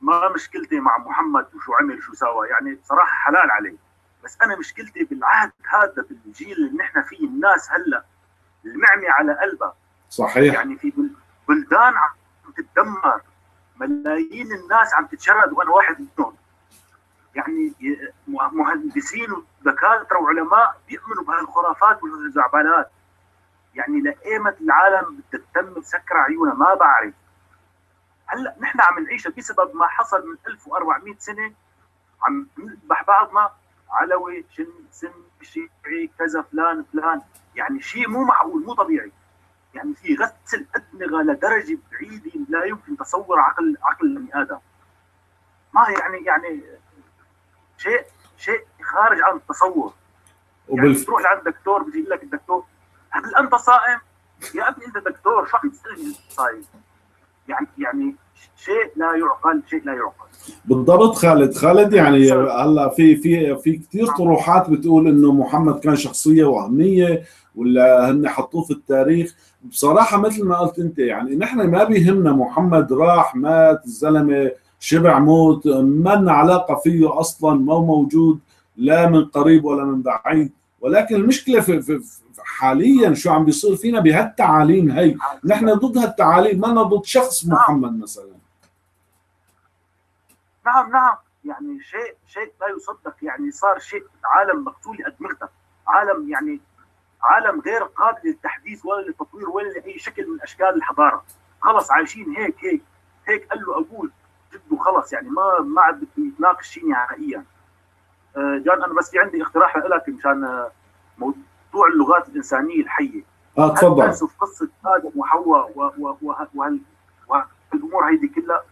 ما مشكلتي مع محمد وشو عمل شو سوى، يعني بصراحه حلال عليه، بس انا مشكلتي بالعهد هذا بالجيل اللي نحن فيه، الناس هلا المعمي على قلبها. صحيح يعني في بلدان عم تتدمر، ملايين الناس عم تتشرد وانا واحد منهم. يعني مهندسين ودكاتره وعلماء بيؤمنوا بهالخرافات والزعبالات، يعني لقيمه العالم بدها تتم مسكره عيونها ما بعرف. هلا نحن عم نعيشها بسبب ما حصل من ألف وأربعمئة سنه، عم نذبح بعضنا علوي شن سن شيعي كذا فلان فلان، يعني شيء مو معقول مو طبيعي. يعني في غسل ادمغه لدرجه بعيده لا يمكن تصور عقل عقل البني ادم. ما يعني يعني شيء شيء خارج عن التصور. وبالف... يعني بتروح لعند دكتور بجيب لك الدكتور هل انت صائم؟ يا ابني انت دكتور شو عم تسالني صايم؟ يعني يعني شيء لا يعقل شيء لا يعقل. بالضبط خالد خالد يعني هلا في في في كثير طروحات بتقول انه محمد كان شخصيه وهميه ولا هن حطوه في التاريخ. بصراحه مثل ما قلت انت، يعني نحن ما بيهمنا محمد راح مات، الزلمه شبع موت، ما لنا علاقه فيه اصلا، ما هو موجود لا من قريب ولا من بعيد. ولكن المشكله في, في حاليا شو عم بيصير فينا بهالتعاليم هي، نحن ضد هالتعاليم، ما لنا ضد شخص محمد مثلا. نعم نعم يعني شيء شيء لا يصدق. يعني صار شيء عالم مقتول ادمغتك، عالم يعني عالم غير قابل للتحديث ولا للتطوير ولا لاي شكل من اشكال الحضاره، خلص عايشين هيك هيك هيك قال له ابوه جده، خلص يعني ما ما عاد بده يتناقش شيء نهائيا. جان انا بس في عندي اقتراح لك مشان موضوع اللغات الانسانيه الحيه. اه تفضل. هل تنسوا قصه ادم وحواء وهالامور هيدي كلها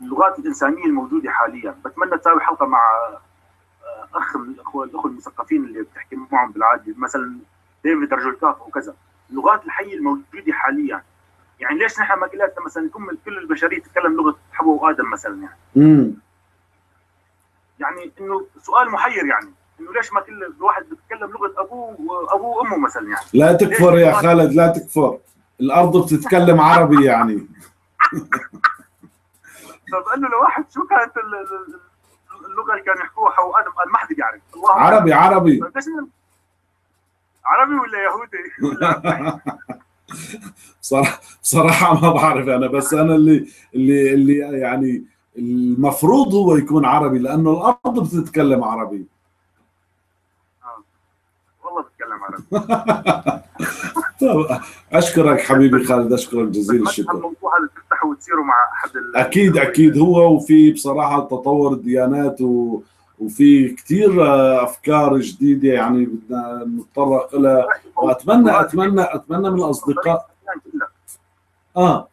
اللغات الانسانيه الموجوده حاليا؟ بتمنى تساوي حلقه مع اخ من الاخوه الاخوه المثقفين اللي بتحكي معهم بالعاده، مثلا ديفيد رجل كاف وكذا، اللغات الحيه الموجوده حاليا. يعني ليش نحن ما قلنا مثلا نكمل كل البشريه تتكلم لغه حواء وادم مثلا؟ يعني امم يعني انه سؤال محير، يعني انه ليش ما كل الواحد بيتكلم لغه ابوه وابوه وامه مثلا؟ يعني لا تكفر يا خالد، لا تكفر، الارض بتتكلم عربي يعني. فبقول له لواحد شو كانت اللغه اللي كانوا يحكوها حواء ادم؟ قال ما حدا بيعرف. الله عربي عربي عربي ولا يهودي؟ بصراحه بصراحه ما بعرف انا، بس انا اللي اللي اللي يعني المفروض هو يكون عربي لانه الارض بتتكلم عربي. اه والله بتتكلم عربي. طب اشكرك حبيبي خالد، اشكرك جزيل الشكر. الموضوع هذا تفتحوا وتصيروا مع احد اكيد اكيد هو، وفي بصراحه تطور الديانات و وفي كثير افكار جديده يعني بدنا نتطرق لها، واتمنى اتمنى اتمنى من الاصدقاء اه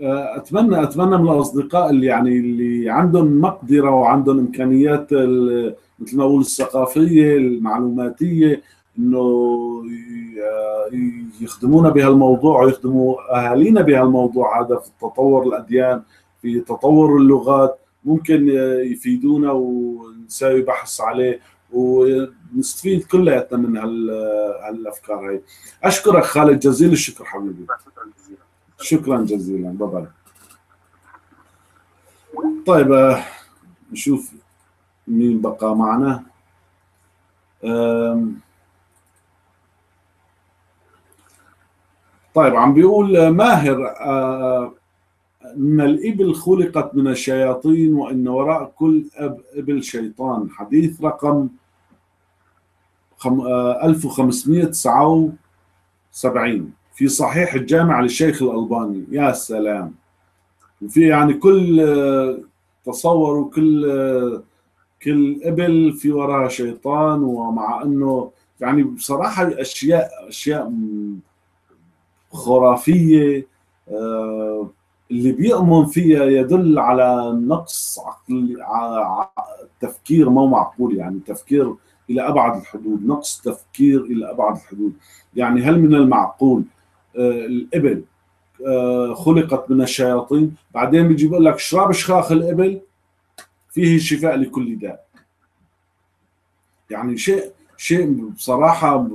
اتمنى اتمنى من الاصدقاء اللي يعني اللي عندهم مقدره وعندهم امكانيات مثل ما اقول الثقافيه المعلوماتيه انه يخدمونا بهالموضوع ويخدموا اهالينا بهالموضوع هذا في تطور الاديان، في تطور اللغات، ممكن يفيدونا ونساوي بحث عليه ونستفيد كلياتنا من هالافكار هي. اشكرك خالد جزيل الشكر حبيبي. شكرا جزيلا. شكرا جزيلا، باي باي. طيب نشوف مين بقى معنا. طيب عم بيقول ماهر إن الإبل خلقت من الشياطين وإن وراء كل أب إبل شيطان، حديث رقم ألف وخمسمئة وتسعة وسبعين في صحيح الجامع للشيخ الألباني. يا سلام، وفي يعني كل تصور وكل كل إبل في وراها شيطان، ومع أنه يعني بصراحة أشياء أشياء خرافية أه اللي بيؤمن فيها يدل على نقص عقل التفكير مو معقول، يعني تفكير إلى أبعد الحدود، نقص تفكير إلى أبعد الحدود. يعني هل من المعقول آه الإبل آه خلقت من الشياطين؟ بعدين بيجي بيقول لك اشرب شخاخ الإبل فيه شفاء لكل داء. يعني شيء شيء بصراحة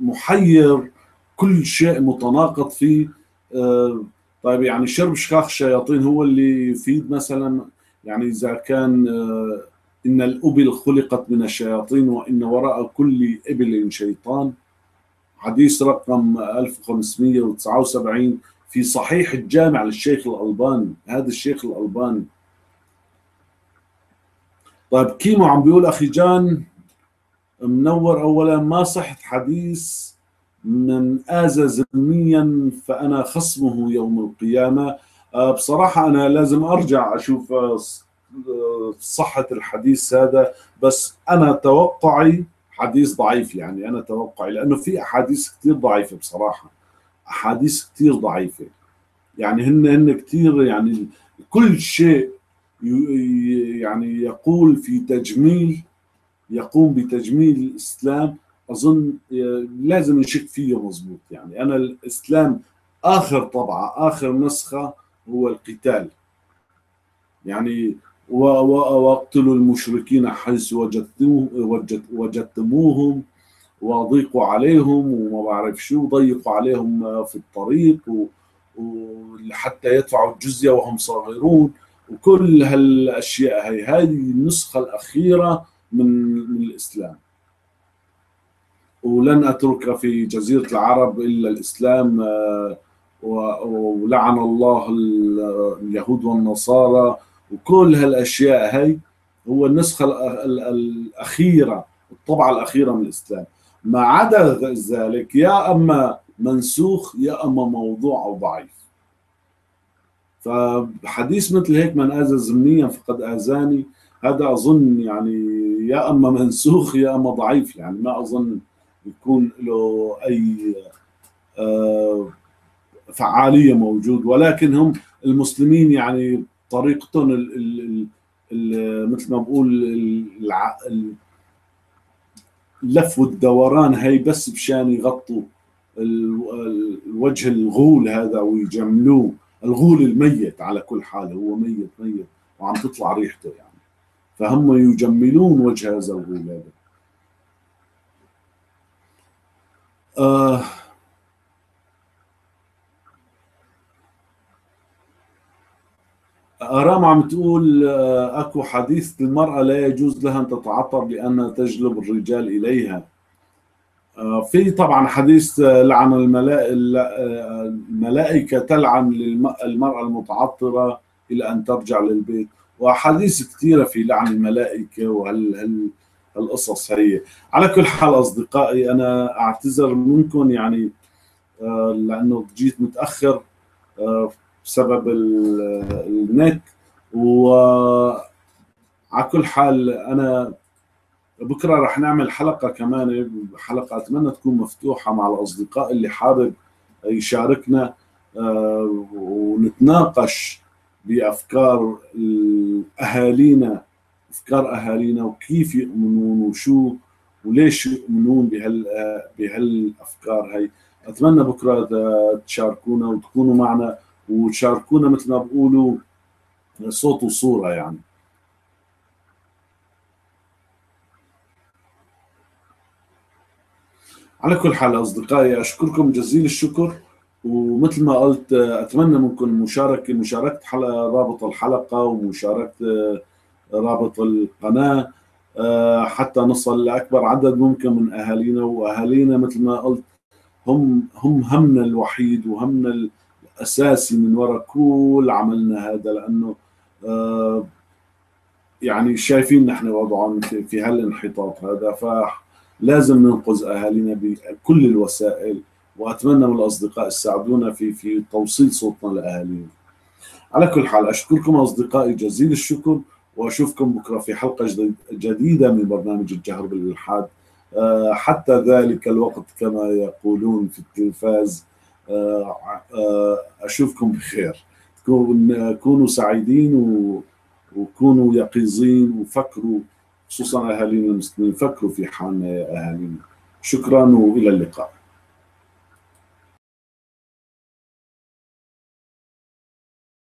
محير، كل شيء متناقض فيه. آه طيب يعني شرب شخاخ الشياطين هو اللي يفيد مثلا؟ يعني اذا كان ان الابل خلقت من الشياطين وان وراء كل ابل شيطان، حديث رقم ألف وخمسمئة وتسعة وسبعين في صحيح الجامع للشيخ الألباني، هذا الشيخ الألباني. طيب كيمو عم بيقول اخي جان منور، اولا ما صحت حديث من آذى ذميا فأنا خصمه يوم القيامة. بصراحة أنا لازم أرجع أشوف صحة الحديث هذا، بس أنا توقعي حديث ضعيف، يعني أنا توقعي لأنه في أحاديث كثير ضعيفة بصراحة، أحاديث كثير ضعيفة يعني هن هن كثير، يعني كل شيء يعني يقول في تجميل، يقوم بتجميل الإسلام أظن لازم نشك فيه مضبوط. يعني أنا الإسلام آخر طبعة آخر نسخة هو القتال، يعني واقتلوا المشركين حيث وجدتموهم وضيقوا عليهم وما بعرف شو، ضيقوا عليهم في الطريق وحتى يدفعوا الجزية وهم صاغرون، وكل هالأشياء هي هذه النسخة الأخيرة من, من الإسلام. ولن أترك في جزيرة العرب إلا الإسلام، ولعن الله اليهود والنصارى، وكل هالأشياء هي هو النسخة الأخيرة، الطبعة الأخيرة من الإسلام. ما عدا ذلك يا أما منسوخ يا أما موضوع أو ضعيف. فحديث مثل هيك من آذى زمنيا فقد آذاني، هذا أظن يعني يا أما منسوخ يا أما ضعيف، يعني ما أظن يكون له أي فعالية موجود. ولكن هم المسلمين يعني طريقتهم ال ال ال مثل ما بقول اللف والدوران هي، بس بشان يغطوا الوجه الغول هذا ويجملوه، الغول الميت على كل حال هو ميت ميت وعم تطلع ريحته يعني، فهم يجملون وجه هذا الغول هذا. آه أرام عم تقول أكو حديث المرأة لا يجوز لها أن تتعطر لأنها تجلب الرجال إليها. في طبعا حديث لعن الملائكة تلعن المرأة المتعطرة إلى أن ترجع للبيت، وحديث كثيرة في لعن الملائكة وهالقصص هي. على كل حال أصدقائي أنا أعتذر منكم يعني لأنه جيت متأخر بسبب النت، وعلى كل حال أنا بكرة رح نعمل حلقة كمان، حلقة أتمنى تكون مفتوحة مع الأصدقاء اللي حابب يشاركنا ونتناقش بأفكار أهالينا، أفكار أهالينا وكيف يؤمنون وشو وليش يؤمنون بهال بهالأفكار هي. أتمنى بكرة تشاركونا وتكونوا معنا وتشاركونا مثل ما بقولوا صوت وصورة يعني. على كل حال أصدقائي أشكركم جزيل الشكر، ومثل ما قلت أتمنى منكم مشاركة مشاركة حلقة رابط الحلقة ومشاركة رابط القناة حتى نصل لأكبر عدد ممكن من أهالينا، وأهالينا مثل ما قلت هم هم همنا الوحيد وهمنا الأساسي من وراء كل عملنا هذا، لأنه يعني شايفين نحن وضعهم في هالانحطاط هذا، فلازم ننقذ أهالينا بكل الوسائل، وأتمنى من الأصدقاء يساعدونا في في توصيل صوتنا لأهالينا. على كل حال أشكركم أصدقائي جزيل الشكر، وأشوفكم بكرة في حلقة جديدة من برنامج الجهر بالإلحاد حتى ذلك الوقت كما يقولون في التلفاز. أشوفكم بخير، كونوا سعيدين وكونوا يقظين، وفكروا خصوصا أهالينا المسلمين، فكروا في حالنا يا أهالينا. شكرا وإلى اللقاء.